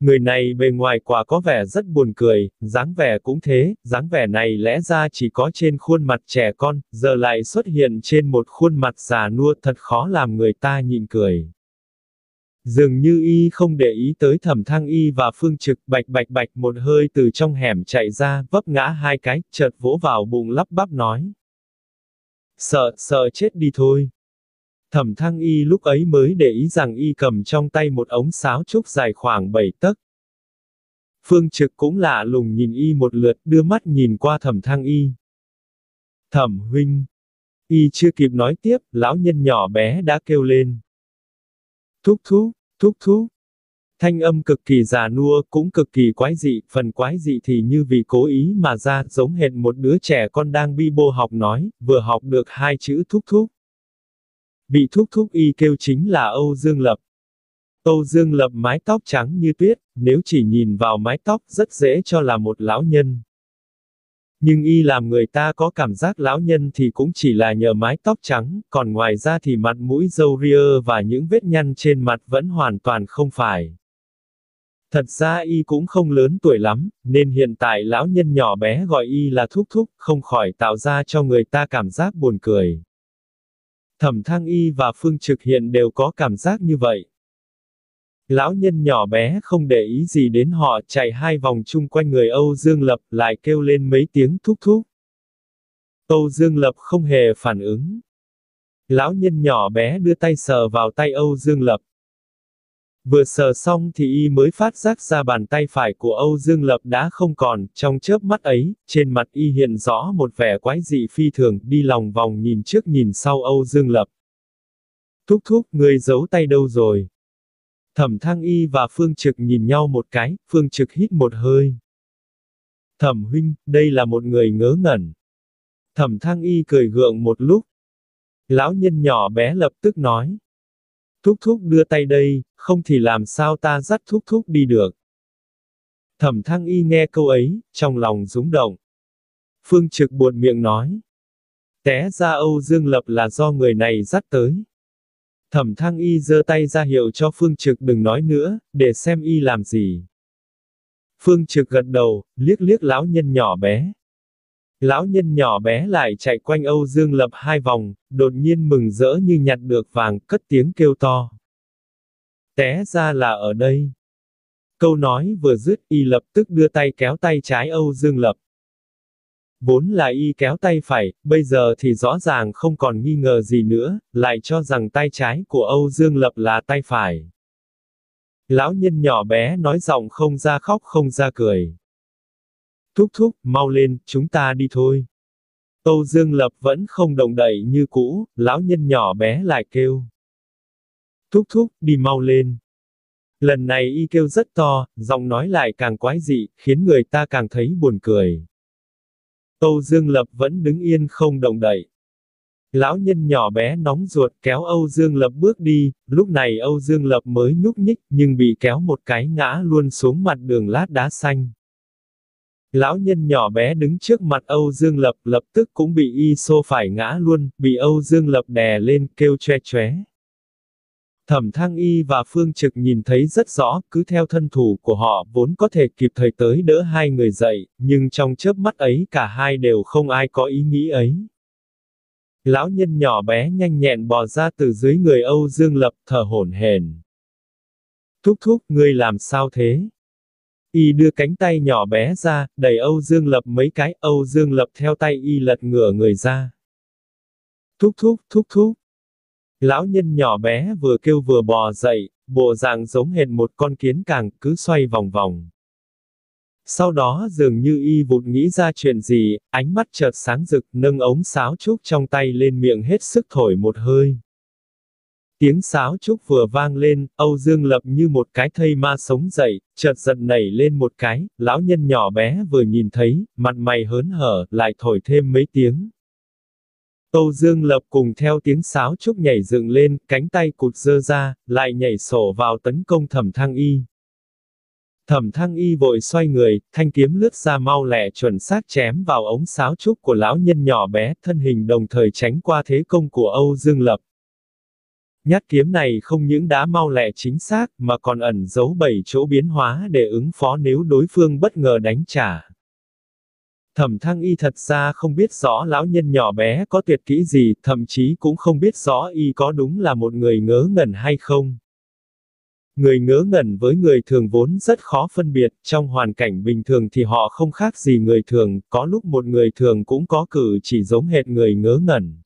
Người này bề ngoài quả có vẻ rất buồn cười, dáng vẻ cũng thế, dáng vẻ này lẽ ra chỉ có trên khuôn mặt trẻ con, giờ lại xuất hiện trên một khuôn mặt già nua thật khó làm người ta nhịn cười. Dường như Y không để ý tới Thẩm Thăng Y và Phương Trực, bạch bạch bạch một hơi từ trong hẻm chạy ra, vấp ngã hai cái, chợt vỗ vào bụng lắp bắp nói. Sợ, sợ chết đi thôi. Thẩm Thăng Y lúc ấy mới để ý rằng Y cầm trong tay một ống sáo trúc dài khoảng bảy tấc. Phương Trực cũng lạ lùng nhìn Y một lượt, đưa mắt nhìn qua Thẩm Thăng Y. Thẩm huynh. Y chưa kịp nói tiếp, lão nhân nhỏ bé đã kêu lên. Thúc thúc, thúc thúc. Thanh âm cực kỳ già nua cũng cực kỳ quái dị, phần quái dị thì như vì cố ý mà ra, giống hệt một đứa trẻ con đang bi bô học nói, vừa học được hai chữ thúc thúc. Vị thúc thúc Y kêu chính là Âu Dương Lập. Âu Dương Lập mái tóc trắng như tuyết, nếu chỉ nhìn vào mái tóc rất dễ cho là một lão nhân. Nhưng Y làm người ta có cảm giác lão nhân thì cũng chỉ là nhờ mái tóc trắng, còn ngoài ra thì mặt mũi râu ria và những vết nhăn trên mặt vẫn hoàn toàn không phải. Thật ra Y cũng không lớn tuổi lắm, nên hiện tại lão nhân nhỏ bé gọi Y là thúc thúc, không khỏi tạo ra cho người ta cảm giác buồn cười. Thẩm Thăng Y và Phương Trực hiện đều có cảm giác như vậy. Lão nhân nhỏ bé không để ý gì đến họ, chạy hai vòng chung quanh người Âu Dương Lập, lại kêu lên mấy tiếng thúc thúc. Âu Dương Lập không hề phản ứng. Lão nhân nhỏ bé đưa tay sờ vào tay Âu Dương Lập. Vừa sờ xong thì Y mới phát giác ra bàn tay phải của Âu Dương Lập đã không còn, trong chớp mắt ấy, trên mặt Y hiện rõ một vẻ quái dị phi thường, đi lòng vòng nhìn trước nhìn sau Âu Dương Lập. Thúc thúc, người giấu tay đâu rồi? Thẩm Thăng Y và Phương Trực nhìn nhau một cái, Phương Trực hít một hơi. Thẩm huynh, đây là một người ngớ ngẩn. Thẩm Thăng Y cười gượng một lúc. Lão nhân nhỏ bé lập tức nói. Thúc thúc đưa tay đây, không thì làm sao ta dắt thúc thúc đi được. Thẩm Thăng Y nghe câu ấy, trong lòng rúng động. Phương Trực buột miệng nói. Té ra Âu Dương Lập là do người này dắt tới. Thẩm Thăng Y giơ tay ra hiệu cho Phương Trực đừng nói nữa, để xem Y làm gì. Phương Trực gật đầu, liếc liếc lão nhân nhỏ bé. Lão nhân nhỏ bé lại chạy quanh Âu Dương Lập hai vòng, đột nhiên mừng rỡ như nhặt được vàng, cất tiếng kêu to. Té ra là ở đây. Câu nói vừa dứt, Y lập tức đưa tay kéo tay trái Âu Dương Lập. Vốn là Y kéo tay phải, bây giờ thì rõ ràng không còn nghi ngờ gì nữa, lại cho rằng tay trái của Âu Dương Lập là tay phải. Lão nhân nhỏ bé nói giọng không ra khóc không ra cười. Thúc thúc, mau lên, chúng ta đi thôi. Âu Dương Lập vẫn không động đậy như cũ, lão nhân nhỏ bé lại kêu. Thúc thúc, đi mau lên. Lần này Y kêu rất to, giọng nói lại càng quái dị, khiến người ta càng thấy buồn cười. Âu Dương Lập vẫn đứng yên không động đậy. Lão nhân nhỏ bé nóng ruột kéo Âu Dương Lập bước đi, lúc này Âu Dương Lập mới nhúc nhích nhưng bị kéo một cái ngã luôn xuống mặt đường lát đá xanh. Lão nhân nhỏ bé đứng trước mặt Âu Dương Lập lập tức cũng bị Y xô phải ngã luôn, bị Âu Dương Lập đè lên kêu choe choé. Thẩm Thăng Y và Phương Trực nhìn thấy rất rõ, cứ theo thân thủ của họ vốn có thể kịp thời tới đỡ hai người dậy, nhưng trong chớp mắt ấy cả hai đều không ai có ý nghĩ ấy. Lão nhân nhỏ bé nhanh nhẹn bò ra từ dưới người Âu Dương Lập, thở hổn hển. Thúc thúc, ngươi làm sao thế? Y đưa cánh tay nhỏ bé ra, đẩy Âu Dương Lập mấy cái, Âu Dương Lập theo tay Y lật ngửa người ra. Thúc thúc, thúc thúc. Lão nhân nhỏ bé vừa kêu vừa bò dậy, bộ dạng giống hệt một con kiến càng, cứ xoay vòng vòng. Sau đó dường như Y vụt nghĩ ra chuyện gì, ánh mắt chợt sáng rực, nâng ống sáo trúc trong tay lên miệng hết sức thổi một hơi. Tiếng sáo trúc vừa vang lên, Âu Dương Lập như một cái thây ma sống dậy, chợt giật nảy lên một cái, lão nhân nhỏ bé vừa nhìn thấy, mặt mày hớn hở, lại thổi thêm mấy tiếng. Âu Dương Lập cùng theo tiếng sáo trúc nhảy dựng lên, cánh tay cụt dơ ra, lại nhảy sổ vào tấn công Thẩm Thăng Y. Thẩm Thăng Y vội xoay người, thanh kiếm lướt ra mau lẹ chuẩn xác chém vào ống sáo trúc của lão nhân nhỏ bé, thân hình đồng thời tránh qua thế công của Âu Dương Lập. Nhát kiếm này không những đã mau lẹ chính xác, mà còn ẩn giấu bảy chỗ biến hóa để ứng phó nếu đối phương bất ngờ đánh trả. Thẩm Thăng Y thật ra không biết rõ lão nhân nhỏ bé có tuyệt kỹ gì, thậm chí cũng không biết rõ Y có đúng là một người ngớ ngẩn hay không. Người ngớ ngẩn với người thường vốn rất khó phân biệt, trong hoàn cảnh bình thường thì họ không khác gì người thường, có lúc một người thường cũng có cử chỉ giống hệt người ngớ ngẩn.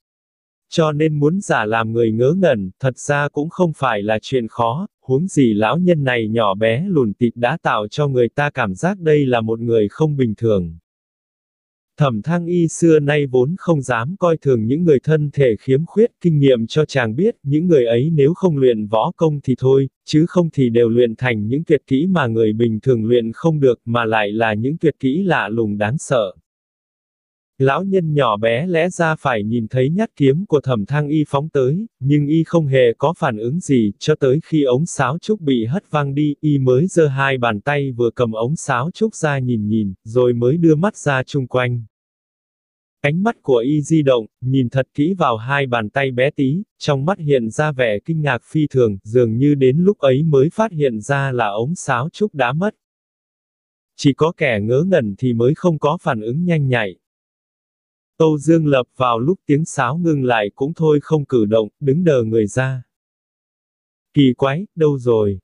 Cho nên muốn giả làm người ngớ ngẩn, thật ra cũng không phải là chuyện khó, huống gì lão nhân này nhỏ bé lùn tịt đã tạo cho người ta cảm giác đây là một người không bình thường. Thẩm Thăng Y xưa nay vốn không dám coi thường những người thân thể khiếm khuyết, kinh nghiệm cho chàng biết những người ấy nếu không luyện võ công thì thôi, chứ không thì đều luyện thành những tuyệt kỹ mà người bình thường luyện không được, mà lại là những tuyệt kỹ lạ lùng đáng sợ. Lão nhân nhỏ bé lẽ ra phải nhìn thấy nhát kiếm của Thẩm Thăng Y phóng tới, nhưng Y không hề có phản ứng gì, cho tới khi ống sáo trúc bị hất văng đi, Y mới giơ hai bàn tay vừa cầm ống sáo trúc ra nhìn nhìn, rồi mới đưa mắt ra chung quanh. Ánh mắt của Y di động, nhìn thật kỹ vào hai bàn tay bé tí, trong mắt hiện ra vẻ kinh ngạc phi thường, dường như đến lúc ấy mới phát hiện ra là ống sáo trúc đã mất. Chỉ có kẻ ngớ ngẩn thì mới không có phản ứng nhanh nhạy. Âu Dương Lập vào lúc tiếng sáo ngưng lại cũng thôi không cử động, đứng đờ người ra. Kỳ quái, đâu rồi?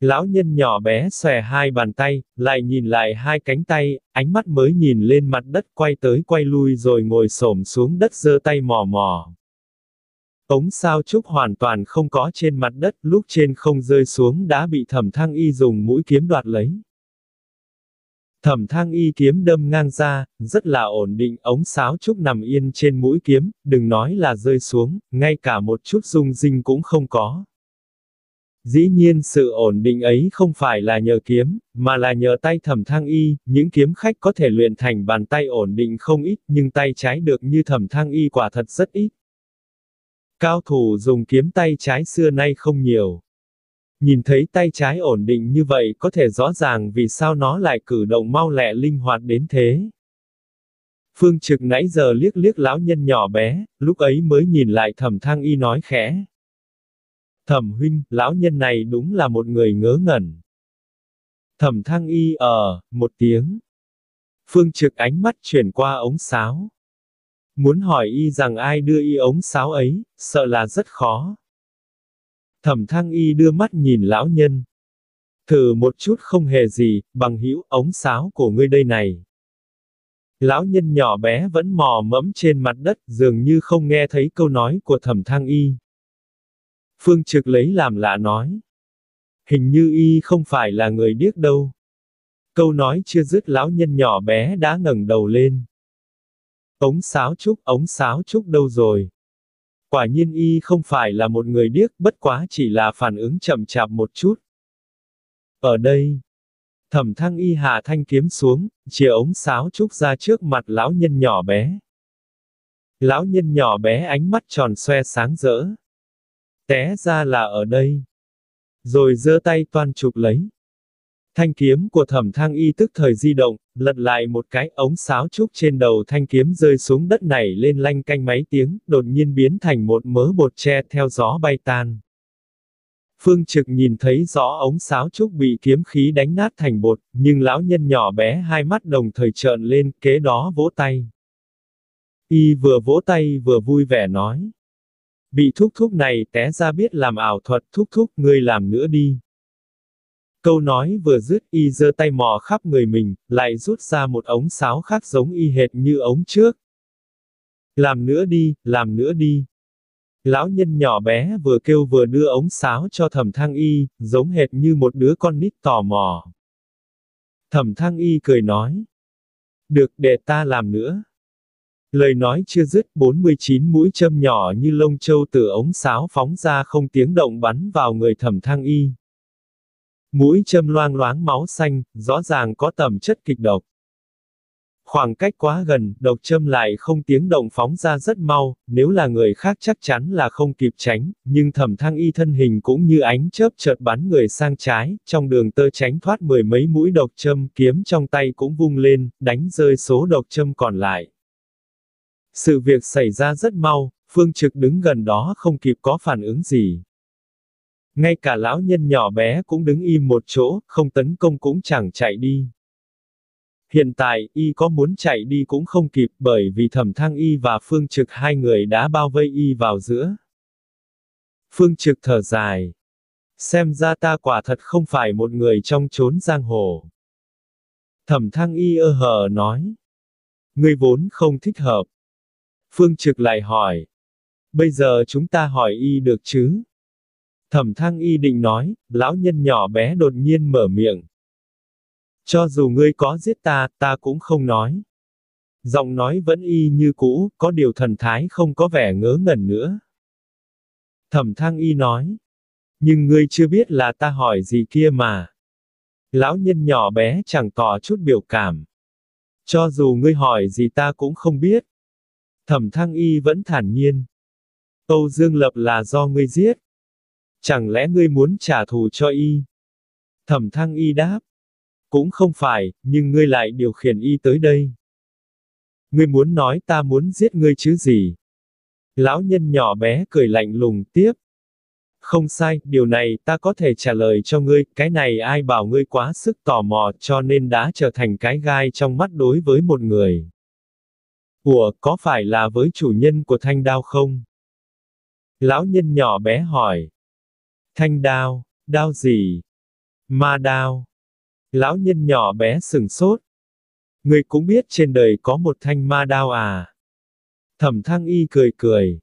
Lão nhân nhỏ bé xòe hai bàn tay, lại nhìn lại hai cánh tay, ánh mắt mới nhìn lên mặt đất quay tới quay lui rồi ngồi xổm xuống đất giơ tay mò mò. Ống sáo trúc hoàn toàn không có trên mặt đất, lúc trên không rơi xuống đã bị Thẩm Thăng Y dùng mũi kiếm đoạt lấy. Thẩm Thăng Y kiếm đâm ngang ra, rất là ổn định, ống sáo trúc nằm yên trên mũi kiếm, đừng nói là rơi xuống, ngay cả một chút rung rinh cũng không có. Dĩ nhiên sự ổn định ấy không phải là nhờ kiếm, mà là nhờ tay Thẩm Thăng Y, những kiếm khách có thể luyện thành bàn tay ổn định không ít, nhưng tay trái được như Thẩm Thăng Y quả thật rất ít. Cao thủ dùng kiếm tay trái xưa nay không nhiều. Nhìn thấy tay trái ổn định như vậy có thể rõ ràng vì sao nó lại cử động mau lẹ linh hoạt đến thế. Phương Trực nãy giờ liếc liếc lão nhân nhỏ bé, lúc ấy mới nhìn lại Thẩm Thăng Y nói khẽ. Thẩm huynh, lão nhân này đúng là một người ngớ ngẩn. Thẩm Thăng Y ờ, một tiếng. Phương Trực ánh mắt chuyển qua ống sáo. Muốn hỏi Y rằng ai đưa Y ống sáo ấy, sợ là rất khó. Thẩm Thăng Y đưa mắt nhìn lão nhân. Thử một chút không hề gì, bằng hữu ống sáo của ngươi đây này. Lão nhân nhỏ bé vẫn mò mẫm trên mặt đất, dường như không nghe thấy câu nói của Thẩm Thăng Y. Phương Trực lấy làm lạ nói. Hình như Y không phải là người điếc đâu. Câu nói chưa dứt lão nhân nhỏ bé đã ngẩng đầu lên. Ống sáo trúc, ống sáo trúc đâu rồi? Quả nhiên Y không phải là một người điếc, bất quá chỉ là phản ứng chậm chạp một chút. Ở đây, Thẩm Thăng Y hạ thanh kiếm xuống, chìa ống sáo trúc ra trước mặt lão nhân nhỏ bé. Lão nhân nhỏ bé ánh mắt tròn xoe sáng rỡ. Té ra là ở đây. Rồi giơ tay toan chụp lấy. Thanh kiếm của Thẩm Thăng Y tức thời di động, lật lại một cái, ống sáo trúc trên đầu thanh kiếm rơi xuống đất nảy lên lanh canh mấy tiếng, đột nhiên biến thành một mớ bột tre theo gió bay tan. Phương Trực nhìn thấy rõ ống sáo trúc bị kiếm khí đánh nát thành bột, nhưng lão nhân nhỏ bé hai mắt đồng thời trợn lên, kế đó vỗ tay. Y vừa vỗ tay vừa vui vẻ nói. Bị thúc thúc này té ra biết làm ảo thuật, thúc thúc ngươi làm nữa đi. Câu nói vừa dứt, y giơ tay mò khắp người mình, lại rút ra một ống sáo khác giống y hệt như ống trước. Làm nữa đi, làm nữa đi. Lão nhân nhỏ bé vừa kêu vừa đưa ống sáo cho Thẩm Thăng Y, giống hệt như một đứa con nít tò mò. Thẩm Thăng Y cười nói. Được, để ta làm nữa. Lời nói chưa dứt, bốn mươi chín mũi châm nhỏ như lông châu từ ống sáo phóng ra không tiếng động bắn vào người Thẩm Thăng Y. Mũi châm loang loáng máu xanh, rõ ràng có tẩm chất kịch độc. Khoảng cách quá gần, độc châm lại không tiếng động phóng ra rất mau, nếu là người khác chắc chắn là không kịp tránh, nhưng Thẩm Thăng Y thân hình cũng như ánh chớp chợt bắn người sang trái, trong đường tơ tránh thoát mười mấy mũi độc châm, kiếm trong tay cũng vung lên, đánh rơi số độc châm còn lại. Sự việc xảy ra rất mau, Phương Trực đứng gần đó không kịp có phản ứng gì. Ngay cả lão nhân nhỏ bé cũng đứng im một chỗ, không tấn công cũng chẳng chạy đi. Hiện tại, y có muốn chạy đi cũng không kịp bởi vì Thẩm Thăng Y và Phương Trực hai người đã bao vây y vào giữa. Phương Trực thở dài. Xem ra ta quả thật không phải một người trong chốn giang hồ. Thẩm Thăng Y ơ hờ nói. Ngươi vốn không thích hợp. Phương Trực lại hỏi. Bây giờ chúng ta hỏi y được chứ? Thẩm Thăng Y định nói, lão nhân nhỏ bé đột nhiên mở miệng. Cho dù ngươi có giết ta, ta cũng không nói. Giọng nói vẫn y như cũ, có điều thần thái không có vẻ ngớ ngẩn nữa. Thẩm Thăng Y nói. Nhưng ngươi chưa biết là ta hỏi gì kia mà. Lão nhân nhỏ bé chẳng tỏ chút biểu cảm. Cho dù ngươi hỏi gì ta cũng không biết. Thẩm Thăng Y vẫn thản nhiên. Âu Dương Lập là do ngươi giết. Chẳng lẽ ngươi muốn trả thù cho y? Thẩm Thăng Y đáp. Cũng không phải, nhưng ngươi lại điều khiển y tới đây. Ngươi muốn nói ta muốn giết ngươi chứ gì? Lão nhân nhỏ bé cười lạnh lùng tiếp. Không sai, điều này ta có thể trả lời cho ngươi, cái này ai bảo ngươi quá sức tò mò cho nên đã trở thành cái gai trong mắt đối với một người. Ủa, có phải là với chủ nhân của thanh đao không? Lão nhân nhỏ bé hỏi. Thanh đao, đao gì? Ma đao. Lão nhân nhỏ bé sừng sốt. Ngươi cũng biết trên đời có một thanh ma đao à? Thẩm Thăng Y cười cười.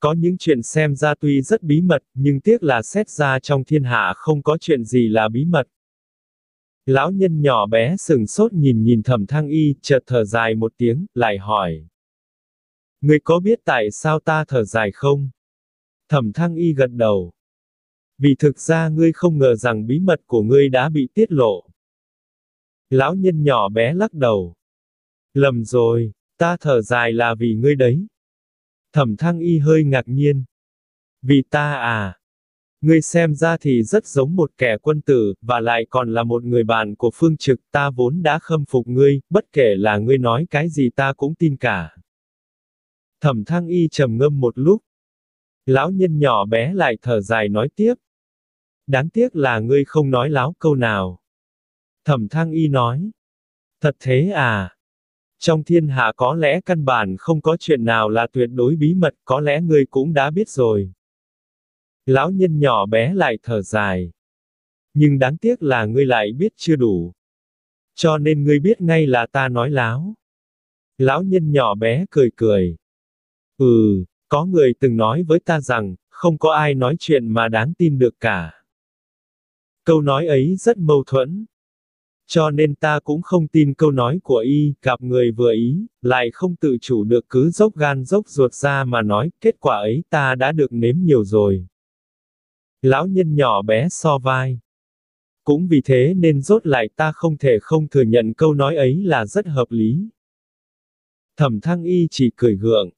Có những chuyện xem ra tuy rất bí mật, nhưng tiếc là xét ra trong thiên hạ không có chuyện gì là bí mật. Lão nhân nhỏ bé sừng sốt nhìn nhìn Thẩm Thăng Y, chợt thở dài một tiếng, lại hỏi. Ngươi có biết tại sao ta thở dài không? Thẩm Thăng Y gật đầu. Vì thực ra ngươi không ngờ rằng bí mật của ngươi đã bị tiết lộ. Lão nhân nhỏ bé lắc đầu. Lầm rồi, ta thở dài là vì ngươi đấy. Thẩm Thăng Y hơi ngạc nhiên. Vì ta à? Ngươi xem ra thì rất giống một kẻ quân tử, và lại còn là một người bạn của Phương Trực, ta vốn đã khâm phục ngươi, bất kể là ngươi nói cái gì ta cũng tin cả. Thẩm Thăng Y trầm ngâm một lúc. Lão nhân nhỏ bé lại thở dài nói tiếp. Đáng tiếc là ngươi không nói láo câu nào. Thẩm Thăng Y nói. Thật thế à? Trong thiên hạ có lẽ căn bản không có chuyện nào là tuyệt đối bí mật, có lẽ ngươi cũng đã biết rồi. Lão nhân nhỏ bé lại thở dài. Nhưng đáng tiếc là ngươi lại biết chưa đủ. Cho nên ngươi biết ngay là ta nói láo. Lão nhân nhỏ bé cười cười. Ừ. Có người từng nói với ta rằng, không có ai nói chuyện mà đáng tin được cả. Câu nói ấy rất mâu thuẫn. Cho nên ta cũng không tin câu nói của y, gặp người vừa ý, lại không tự chủ được cứ dốc gan dốc ruột ra mà nói, kết quả ấy ta đã được nếm nhiều rồi. Lão nhân nhỏ bé so vai. Cũng vì thế nên rốt lại ta không thể không thừa nhận câu nói ấy là rất hợp lý. Thẩm Thăng Y chỉ cười gượng.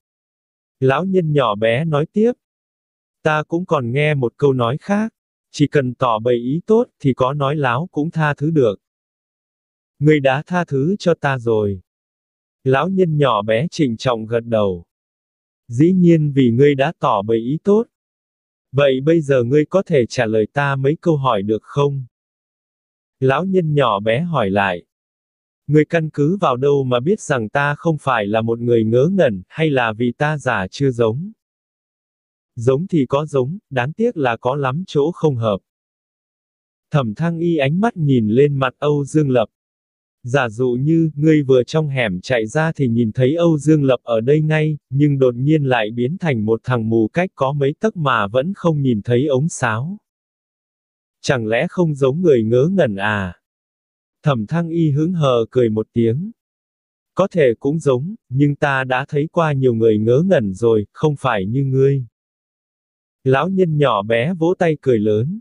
Lão nhân nhỏ bé nói tiếp. Ta cũng còn nghe một câu nói khác. Chỉ cần tỏ bày ý tốt thì có nói láo cũng tha thứ được. Ngươi đã tha thứ cho ta rồi. Lão nhân nhỏ bé trịnh trọng gật đầu. Dĩ nhiên vì ngươi đã tỏ bày ý tốt. Vậy bây giờ ngươi có thể trả lời ta mấy câu hỏi được không? Lão nhân nhỏ bé hỏi lại. Ngươi căn cứ vào đâu mà biết rằng ta không phải là một người ngớ ngẩn, hay là vì ta giả chưa giống? Giống thì có giống, đáng tiếc là có lắm chỗ không hợp. Thẩm Thăng Y ánh mắt nhìn lên mặt Âu Dương Lập. Giả dụ như, ngươi vừa trong hẻm chạy ra thì nhìn thấy Âu Dương Lập ở đây ngay, nhưng đột nhiên lại biến thành một thằng mù cách có mấy tấc mà vẫn không nhìn thấy ống sáo. Chẳng lẽ không giống người ngớ ngẩn à? Thẩm Thăng Y hứng hờ cười một tiếng. Có thể cũng giống, nhưng ta đã thấy qua nhiều người ngớ ngẩn rồi, không phải như ngươi. Lão nhân nhỏ bé vỗ tay cười lớn.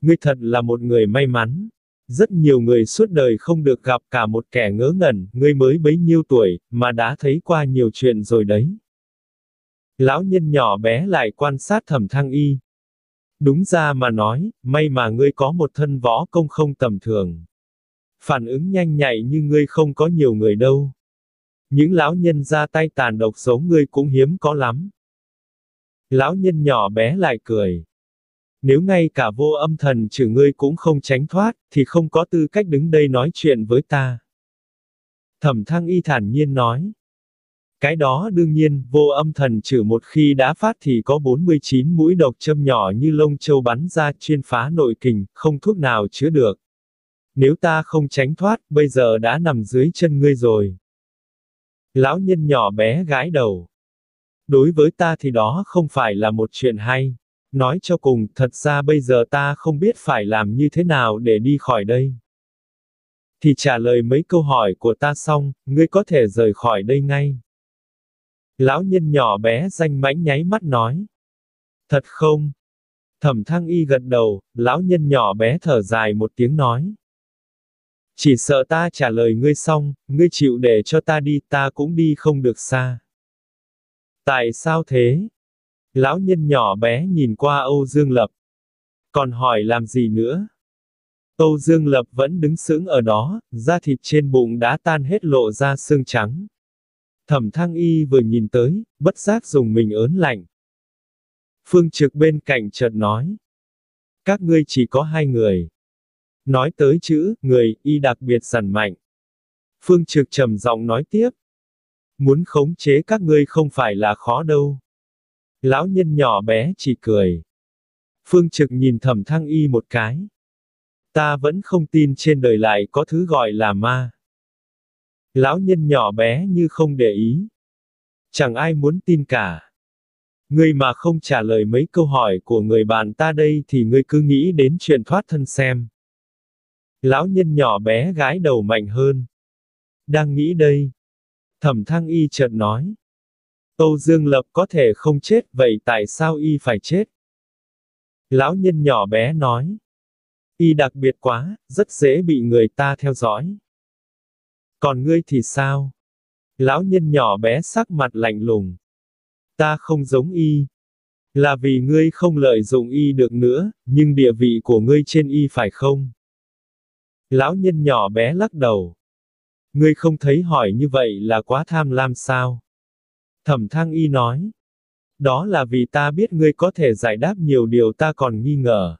Ngươi thật là một người may mắn. Rất nhiều người suốt đời không được gặp cả một kẻ ngớ ngẩn, ngươi mới bấy nhiêu tuổi, mà đã thấy qua nhiều chuyện rồi đấy. Lão nhân nhỏ bé lại quan sát Thẩm Thăng Y. Đúng ra mà nói, may mà ngươi có một thân võ công không tầm thường. Phản ứng nhanh nhạy như ngươi không có nhiều người đâu. Những lão nhân ra tay tàn độc giống ngươi cũng hiếm có lắm. Lão nhân nhỏ bé lại cười. Nếu ngay cả vô âm thần trừ ngươi cũng không tránh thoát, thì không có tư cách đứng đây nói chuyện với ta. Thẩm Thăng Y thản nhiên nói. Cái đó đương nhiên, vô âm thần trừ một khi đã phát thì có bốn mươi chín mũi độc châm nhỏ như lông châu bắn ra chuyên phá nội kình, không thuốc nào chữa được. Nếu ta không tránh thoát, bây giờ đã nằm dưới chân ngươi rồi. Lão nhân nhỏ bé gãi đầu. Đối với ta thì đó không phải là một chuyện hay. Nói cho cùng, thật ra bây giờ ta không biết phải làm như thế nào để đi khỏi đây. Thì trả lời mấy câu hỏi của ta xong, ngươi có thể rời khỏi đây ngay. Lão nhân nhỏ bé danh mãnh nháy mắt nói. Thật không? Thẩm Thăng Y gật đầu, lão nhân nhỏ bé thở dài một tiếng nói. Chỉ sợ ta trả lời ngươi xong, ngươi chịu để cho ta đi, ta cũng đi không được xa. Tại sao thế? Lão nhân nhỏ bé nhìn qua Âu Dương Lập. Còn hỏi làm gì nữa? Âu Dương Lập vẫn đứng sững ở đó, da thịt trên bụng đã tan hết lộ ra xương trắng. Thẩm Thăng Y vừa nhìn tới, bất giác dùng mình ớn lạnh. Phương Trực bên cạnh chợt nói. Các ngươi chỉ có hai người. Nói tới chữ, người, y đặc biệt dằn mạnh. Phương Trực trầm giọng nói tiếp. Muốn khống chế các ngươi không phải là khó đâu. Lão nhân nhỏ bé chỉ cười. Phương Trực nhìn Thẩm Thăng Y một cái. Ta vẫn không tin trên đời lại có thứ gọi là ma. Lão nhân nhỏ bé như không để ý. Chẳng ai muốn tin cả. Ngươi mà không trả lời mấy câu hỏi của người bạn ta đây thì ngươi cứ nghĩ đến chuyện thoát thân xem. Lão nhân nhỏ bé gãi đầu mạnh hơn. Đang nghĩ đây. Thẩm Thăng Y chợt nói. Âu Dương Lập có thể không chết, vậy tại sao y phải chết? Lão nhân nhỏ bé nói. Y đặc biệt quá, rất dễ bị người ta theo dõi. Còn ngươi thì sao? Lão nhân nhỏ bé sắc mặt lạnh lùng. Ta không giống y. Là vì ngươi không lợi dụng y được nữa, nhưng địa vị của ngươi trên y phải không? Lão nhân nhỏ bé lắc đầu. Ngươi không thấy hỏi như vậy là quá tham lam sao? Thẩm Thăng Y nói. Đó là vì ta biết ngươi có thể giải đáp nhiều điều ta còn nghi ngờ.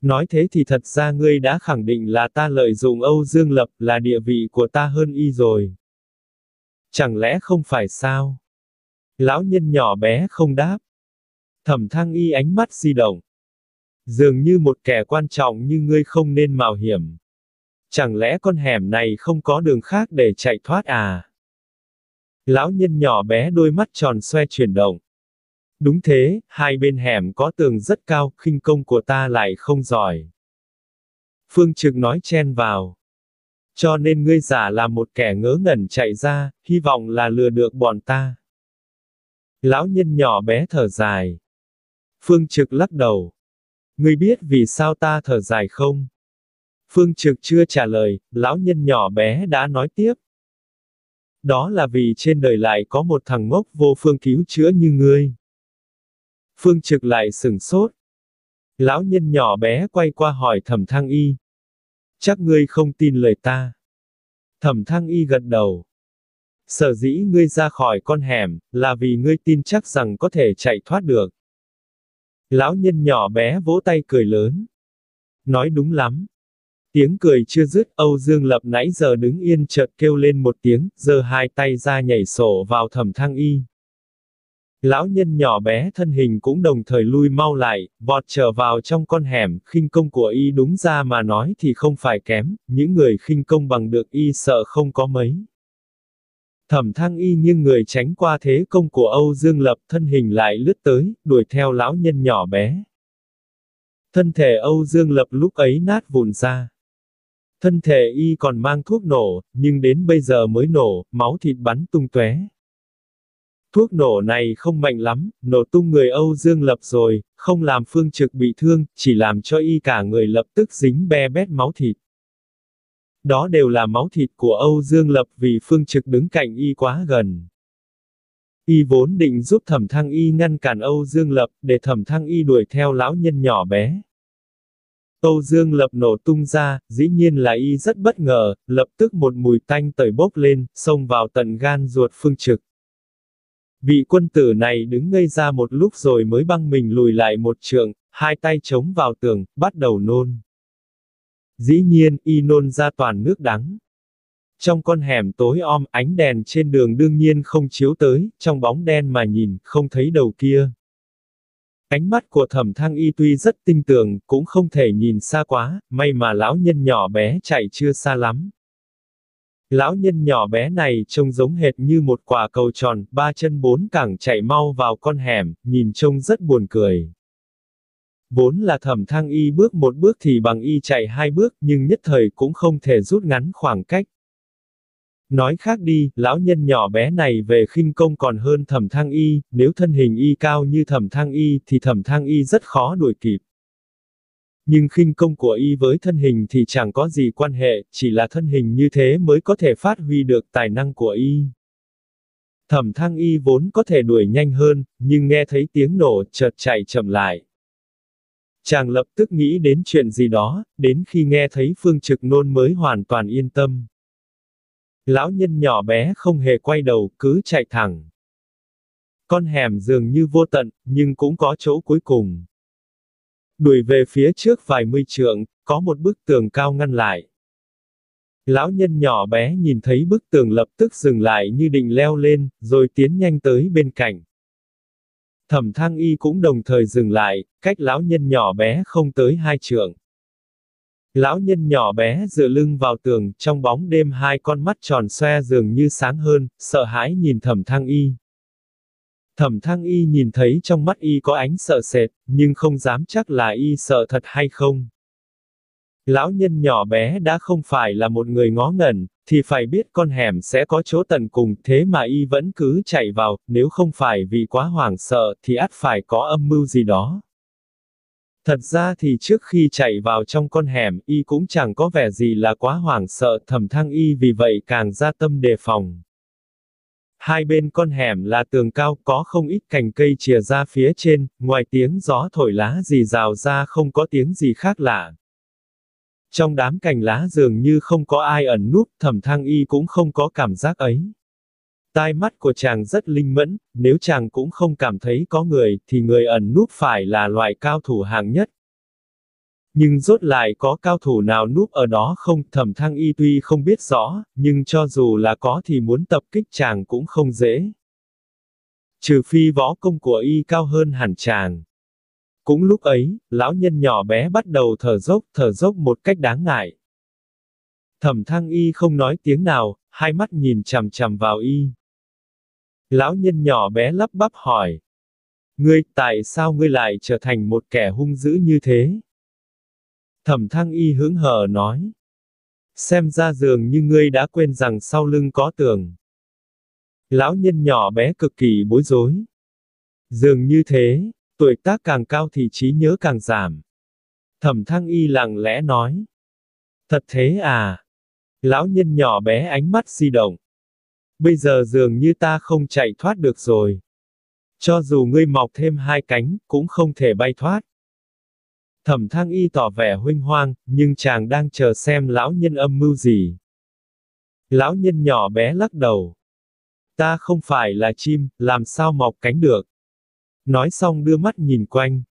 Nói thế thì thật ra ngươi đã khẳng định là ta lợi dụng Âu Dương Lập, là địa vị của ta hơn y rồi. Chẳng lẽ không phải sao? Lão nhân nhỏ bé không đáp. Thẩm Thăng Y ánh mắt di động. Dường như một kẻ quan trọng như ngươi không nên mạo hiểm. Chẳng lẽ con hẻm này không có đường khác để chạy thoát à? Lão nhân nhỏ bé đôi mắt tròn xoe chuyển động. Đúng thế, hai bên hẻm có tường rất cao, khinh công của ta lại không giỏi. Phương Trực nói chen vào. Cho nên ngươi giả làm một kẻ ngớ ngẩn chạy ra, hy vọng là lừa được bọn ta. Lão nhân nhỏ bé thở dài. Phương Trực lắc đầu. Ngươi biết vì sao ta thở dài không? Phương Trực chưa trả lời, lão nhân nhỏ bé đã nói tiếp. Đó là vì trên đời lại có một thằng ngốc vô phương cứu chữa như ngươi. Phương Trực lại sửng sốt. Lão nhân nhỏ bé quay qua hỏi Thẩm Thăng Y. Chắc ngươi không tin lời ta. Thẩm Thăng Y gật đầu. Sở dĩ ngươi ra khỏi con hẻm, là vì ngươi tin chắc rằng có thể chạy thoát được. Lão nhân nhỏ bé vỗ tay cười lớn. Nói đúng lắm. Tiếng cười chưa dứt, Âu Dương Lập nãy giờ đứng yên chợt kêu lên một tiếng, giơ hai tay ra nhảy sổ vào Thẩm Thăng Y. Lão nhân nhỏ bé thân hình cũng đồng thời lui mau lại, vọt trở vào trong con hẻm, khinh công của y đúng ra mà nói thì không phải kém, những người khinh công bằng được y sợ không có mấy. Thẩm Thăng Y nghiêng người tránh qua thế công của Âu Dương Lập, thân hình lại lướt tới, đuổi theo lão nhân nhỏ bé. Thân thể Âu Dương Lập lúc ấy nát vụn ra. Thân thể y còn mang thuốc nổ, nhưng đến bây giờ mới nổ, máu thịt bắn tung tóe. Thuốc nổ này không mạnh lắm, nổ tung người Âu Dương Lập rồi, không làm Phương Trực bị thương, chỉ làm cho y cả người lập tức dính be bét máu thịt. Đó đều là máu thịt của Âu Dương Lập vì Phương Trực đứng cạnh y quá gần. Y vốn định giúp Thẩm Thăng Y ngăn cản Âu Dương Lập để Thẩm Thăng Y đuổi theo lão nhân nhỏ bé. Âu Dương Lập nổ tung ra, dĩ nhiên là y rất bất ngờ, lập tức một mùi tanh tưởi bốc lên, xông vào tận gan ruột Phương Trực. Vị quân tử này đứng ngây ra một lúc rồi mới băng mình lùi lại một trượng, hai tay chống vào tường, bắt đầu nôn. Dĩ nhiên, y nôn ra toàn nước đắng. Trong con hẻm tối om, ánh đèn trên đường đương nhiên không chiếu tới, trong bóng đen mà nhìn, không thấy đầu kia. Ánh mắt của Thẩm Thăng Y tuy rất tinh tường, cũng không thể nhìn xa quá, may mà lão nhân nhỏ bé chạy chưa xa lắm. Lão nhân nhỏ bé này trông giống hệt như một quả cầu tròn, ba chân bốn cẳng chạy mau vào con hẻm, nhìn trông rất buồn cười. Vốn là Thẩm Thăng Y bước một bước thì bằng y chạy hai bước, nhưng nhất thời cũng không thể rút ngắn khoảng cách. Nói khác đi, lão nhân nhỏ bé này về khinh công còn hơn Thẩm Thăng Y, nếu thân hình y cao như Thẩm Thăng Y thì Thẩm Thăng Y rất khó đuổi kịp. Nhưng khinh công của y với thân hình thì chẳng có gì quan hệ, chỉ là thân hình như thế mới có thể phát huy được tài năng của y. Thẩm Thăng Y vốn có thể đuổi nhanh hơn, nhưng nghe thấy tiếng nổ chợt chạy chậm lại. Chàng lập tức nghĩ đến chuyện gì đó, đến khi nghe thấy Phương Trực nôn mới hoàn toàn yên tâm. Lão nhân nhỏ bé không hề quay đầu, cứ chạy thẳng. Con hẻm dường như vô tận, nhưng cũng có chỗ cuối cùng. Đuổi về phía trước vài mươi trượng, có một bức tường cao ngăn lại. Lão nhân nhỏ bé nhìn thấy bức tường lập tức dừng lại như định leo lên, rồi tiến nhanh tới bên cạnh. Thẩm Thăng Y cũng đồng thời dừng lại, cách lão nhân nhỏ bé không tới hai trượng. Lão nhân nhỏ bé dựa lưng vào tường, trong bóng đêm hai con mắt tròn xoe dường như sáng hơn, sợ hãi nhìn Thẩm Thăng Y. Thẩm Thăng Y nhìn thấy trong mắt y có ánh sợ sệt, nhưng không dám chắc là y sợ thật hay không. Lão nhân nhỏ bé đã không phải là một người ngó ngẩn, thì phải biết con hẻm sẽ có chỗ tận cùng, thế mà y vẫn cứ chạy vào, nếu không phải vì quá hoảng sợ thì ắt phải có âm mưu gì đó. Thật ra thì trước khi chạy vào trong con hẻm, y cũng chẳng có vẻ gì là quá hoảng sợ, Thẩm Thăng Y vì vậy càng ra tâm đề phòng. Hai bên con hẻm là tường cao, có không ít cành cây chìa ra phía trên, ngoài tiếng gió thổi lá rì rào ra không có tiếng gì khác lạ. Trong đám cành lá dường như không có ai ẩn núp, Thẩm Thăng Y cũng không có cảm giác ấy. Tai mắt của chàng rất linh mẫn, nếu chàng cũng không cảm thấy có người, thì người ẩn núp phải là loại cao thủ hạng nhất. Nhưng rốt lại có cao thủ nào núp ở đó không, Thẩm Thăng Y tuy không biết rõ, nhưng cho dù là có thì muốn tập kích chàng cũng không dễ. Trừ phi võ công của y cao hơn hẳn chàng. Cũng lúc ấy, lão nhân nhỏ bé bắt đầu thở dốc, thở dốc một cách đáng ngại. Thẩm Thăng Y không nói tiếng nào, hai mắt nhìn chằm chằm vào y. Lão nhân nhỏ bé lắp bắp hỏi. Ngươi, tại sao ngươi lại trở thành một kẻ hung dữ như thế? Thẩm Thăng Y hững hờ nói. Xem ra dường như ngươi đã quên rằng sau lưng có tường. Lão nhân nhỏ bé cực kỳ bối rối. Dường như thế, tuổi tác càng cao thì trí nhớ càng giảm. Thẩm Thăng Y lặng lẽ nói. Thật thế à? Lão nhân nhỏ bé ánh mắt di động. Bây giờ dường như ta không chạy thoát được rồi. Cho dù ngươi mọc thêm hai cánh, cũng không thể bay thoát. Thẩm Thăng Y tỏ vẻ huynh hoang, nhưng chàng đang chờ xem lão nhân âm mưu gì. Lão nhân nhỏ bé lắc đầu. Ta không phải là chim, làm sao mọc cánh được. Nói xong đưa mắt nhìn quanh.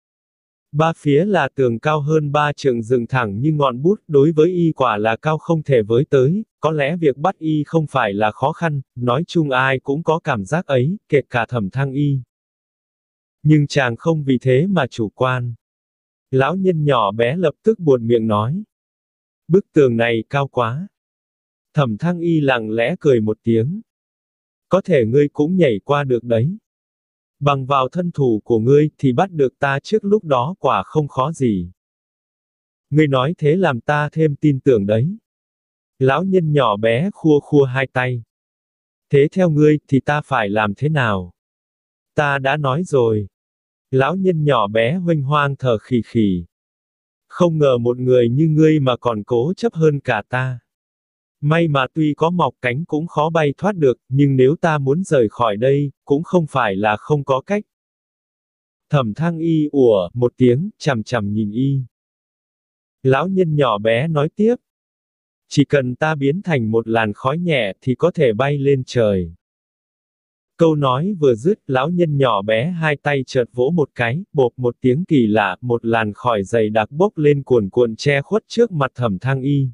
Ba phía là tường cao hơn ba trượng dựng thẳng như ngọn bút, đối với y quả là cao không thể với tới, có lẽ việc bắt y không phải là khó khăn, nói chung ai cũng có cảm giác ấy, kể cả Thẩm Thăng Y. Nhưng chàng không vì thế mà chủ quan. Lão nhân nhỏ bé lập tức buồn miệng nói. Bức tường này cao quá. Thẩm Thăng Y lặng lẽ cười một tiếng. Có thể ngươi cũng nhảy qua được đấy. Bằng vào thân thủ của ngươi thì bắt được ta trước lúc đó quả không khó gì. Ngươi nói thế làm ta thêm tin tưởng đấy. Lão nhân nhỏ bé khua khua hai tay. Thế theo ngươi thì ta phải làm thế nào? Ta đã nói rồi. Lão nhân nhỏ bé huênh hoang thở khì khì. Không ngờ một người như ngươi mà còn cố chấp hơn cả ta. May mà tuy có mọc cánh cũng khó bay thoát được, nhưng nếu ta muốn rời khỏi đây, cũng không phải là không có cách. Thẩm Thăng Y ủa một tiếng, chằm chằm nhìn y. Lão nhân nhỏ bé nói tiếp. Chỉ cần ta biến thành một làn khói nhẹ thì có thể bay lên trời. Câu nói vừa dứt, lão nhân nhỏ bé hai tay chợt vỗ một cái, bộp một tiếng kỳ lạ, một làn khói dày đặc bốc lên cuồn cuộn che khuất trước mặt Thẩm Thăng Y.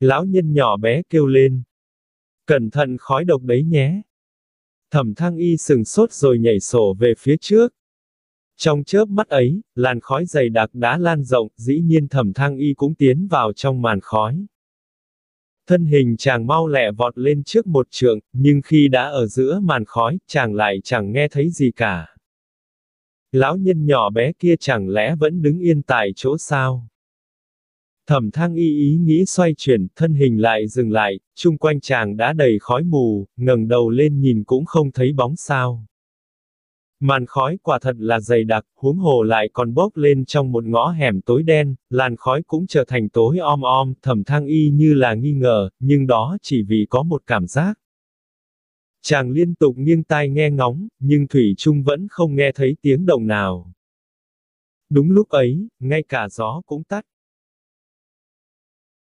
Lão nhân nhỏ bé kêu lên. Cẩn thận khói độc đấy nhé. Thẩm Thăng Y sừng sốt rồi nhảy sổ về phía trước. Trong chớp mắt ấy, làn khói dày đặc đã lan rộng, dĩ nhiên Thẩm Thăng Y cũng tiến vào trong màn khói. Thân hình chàng mau lẹ vọt lên trước một trượng, nhưng khi đã ở giữa màn khói, chàng lại chẳng nghe thấy gì cả. Lão nhân nhỏ bé kia chẳng lẽ vẫn đứng yên tại chỗ sao? Thẩm Thăng Y ý nghĩ xoay chuyển, thân hình lại dừng lại, chung quanh chàng đã đầy khói mù, ngẩng đầu lên nhìn cũng không thấy bóng sao. Màn khói quả thật là dày đặc, huống hồ lại còn bốc lên trong một ngõ hẻm tối đen, làn khói cũng trở thành tối om om. Thẩm Thăng Y như là nghi ngờ, nhưng đó chỉ vì có một cảm giác. Chàng liên tục nghiêng tai nghe ngóng, nhưng thủy chung vẫn không nghe thấy tiếng động nào. Đúng lúc ấy, ngay cả gió cũng tắt.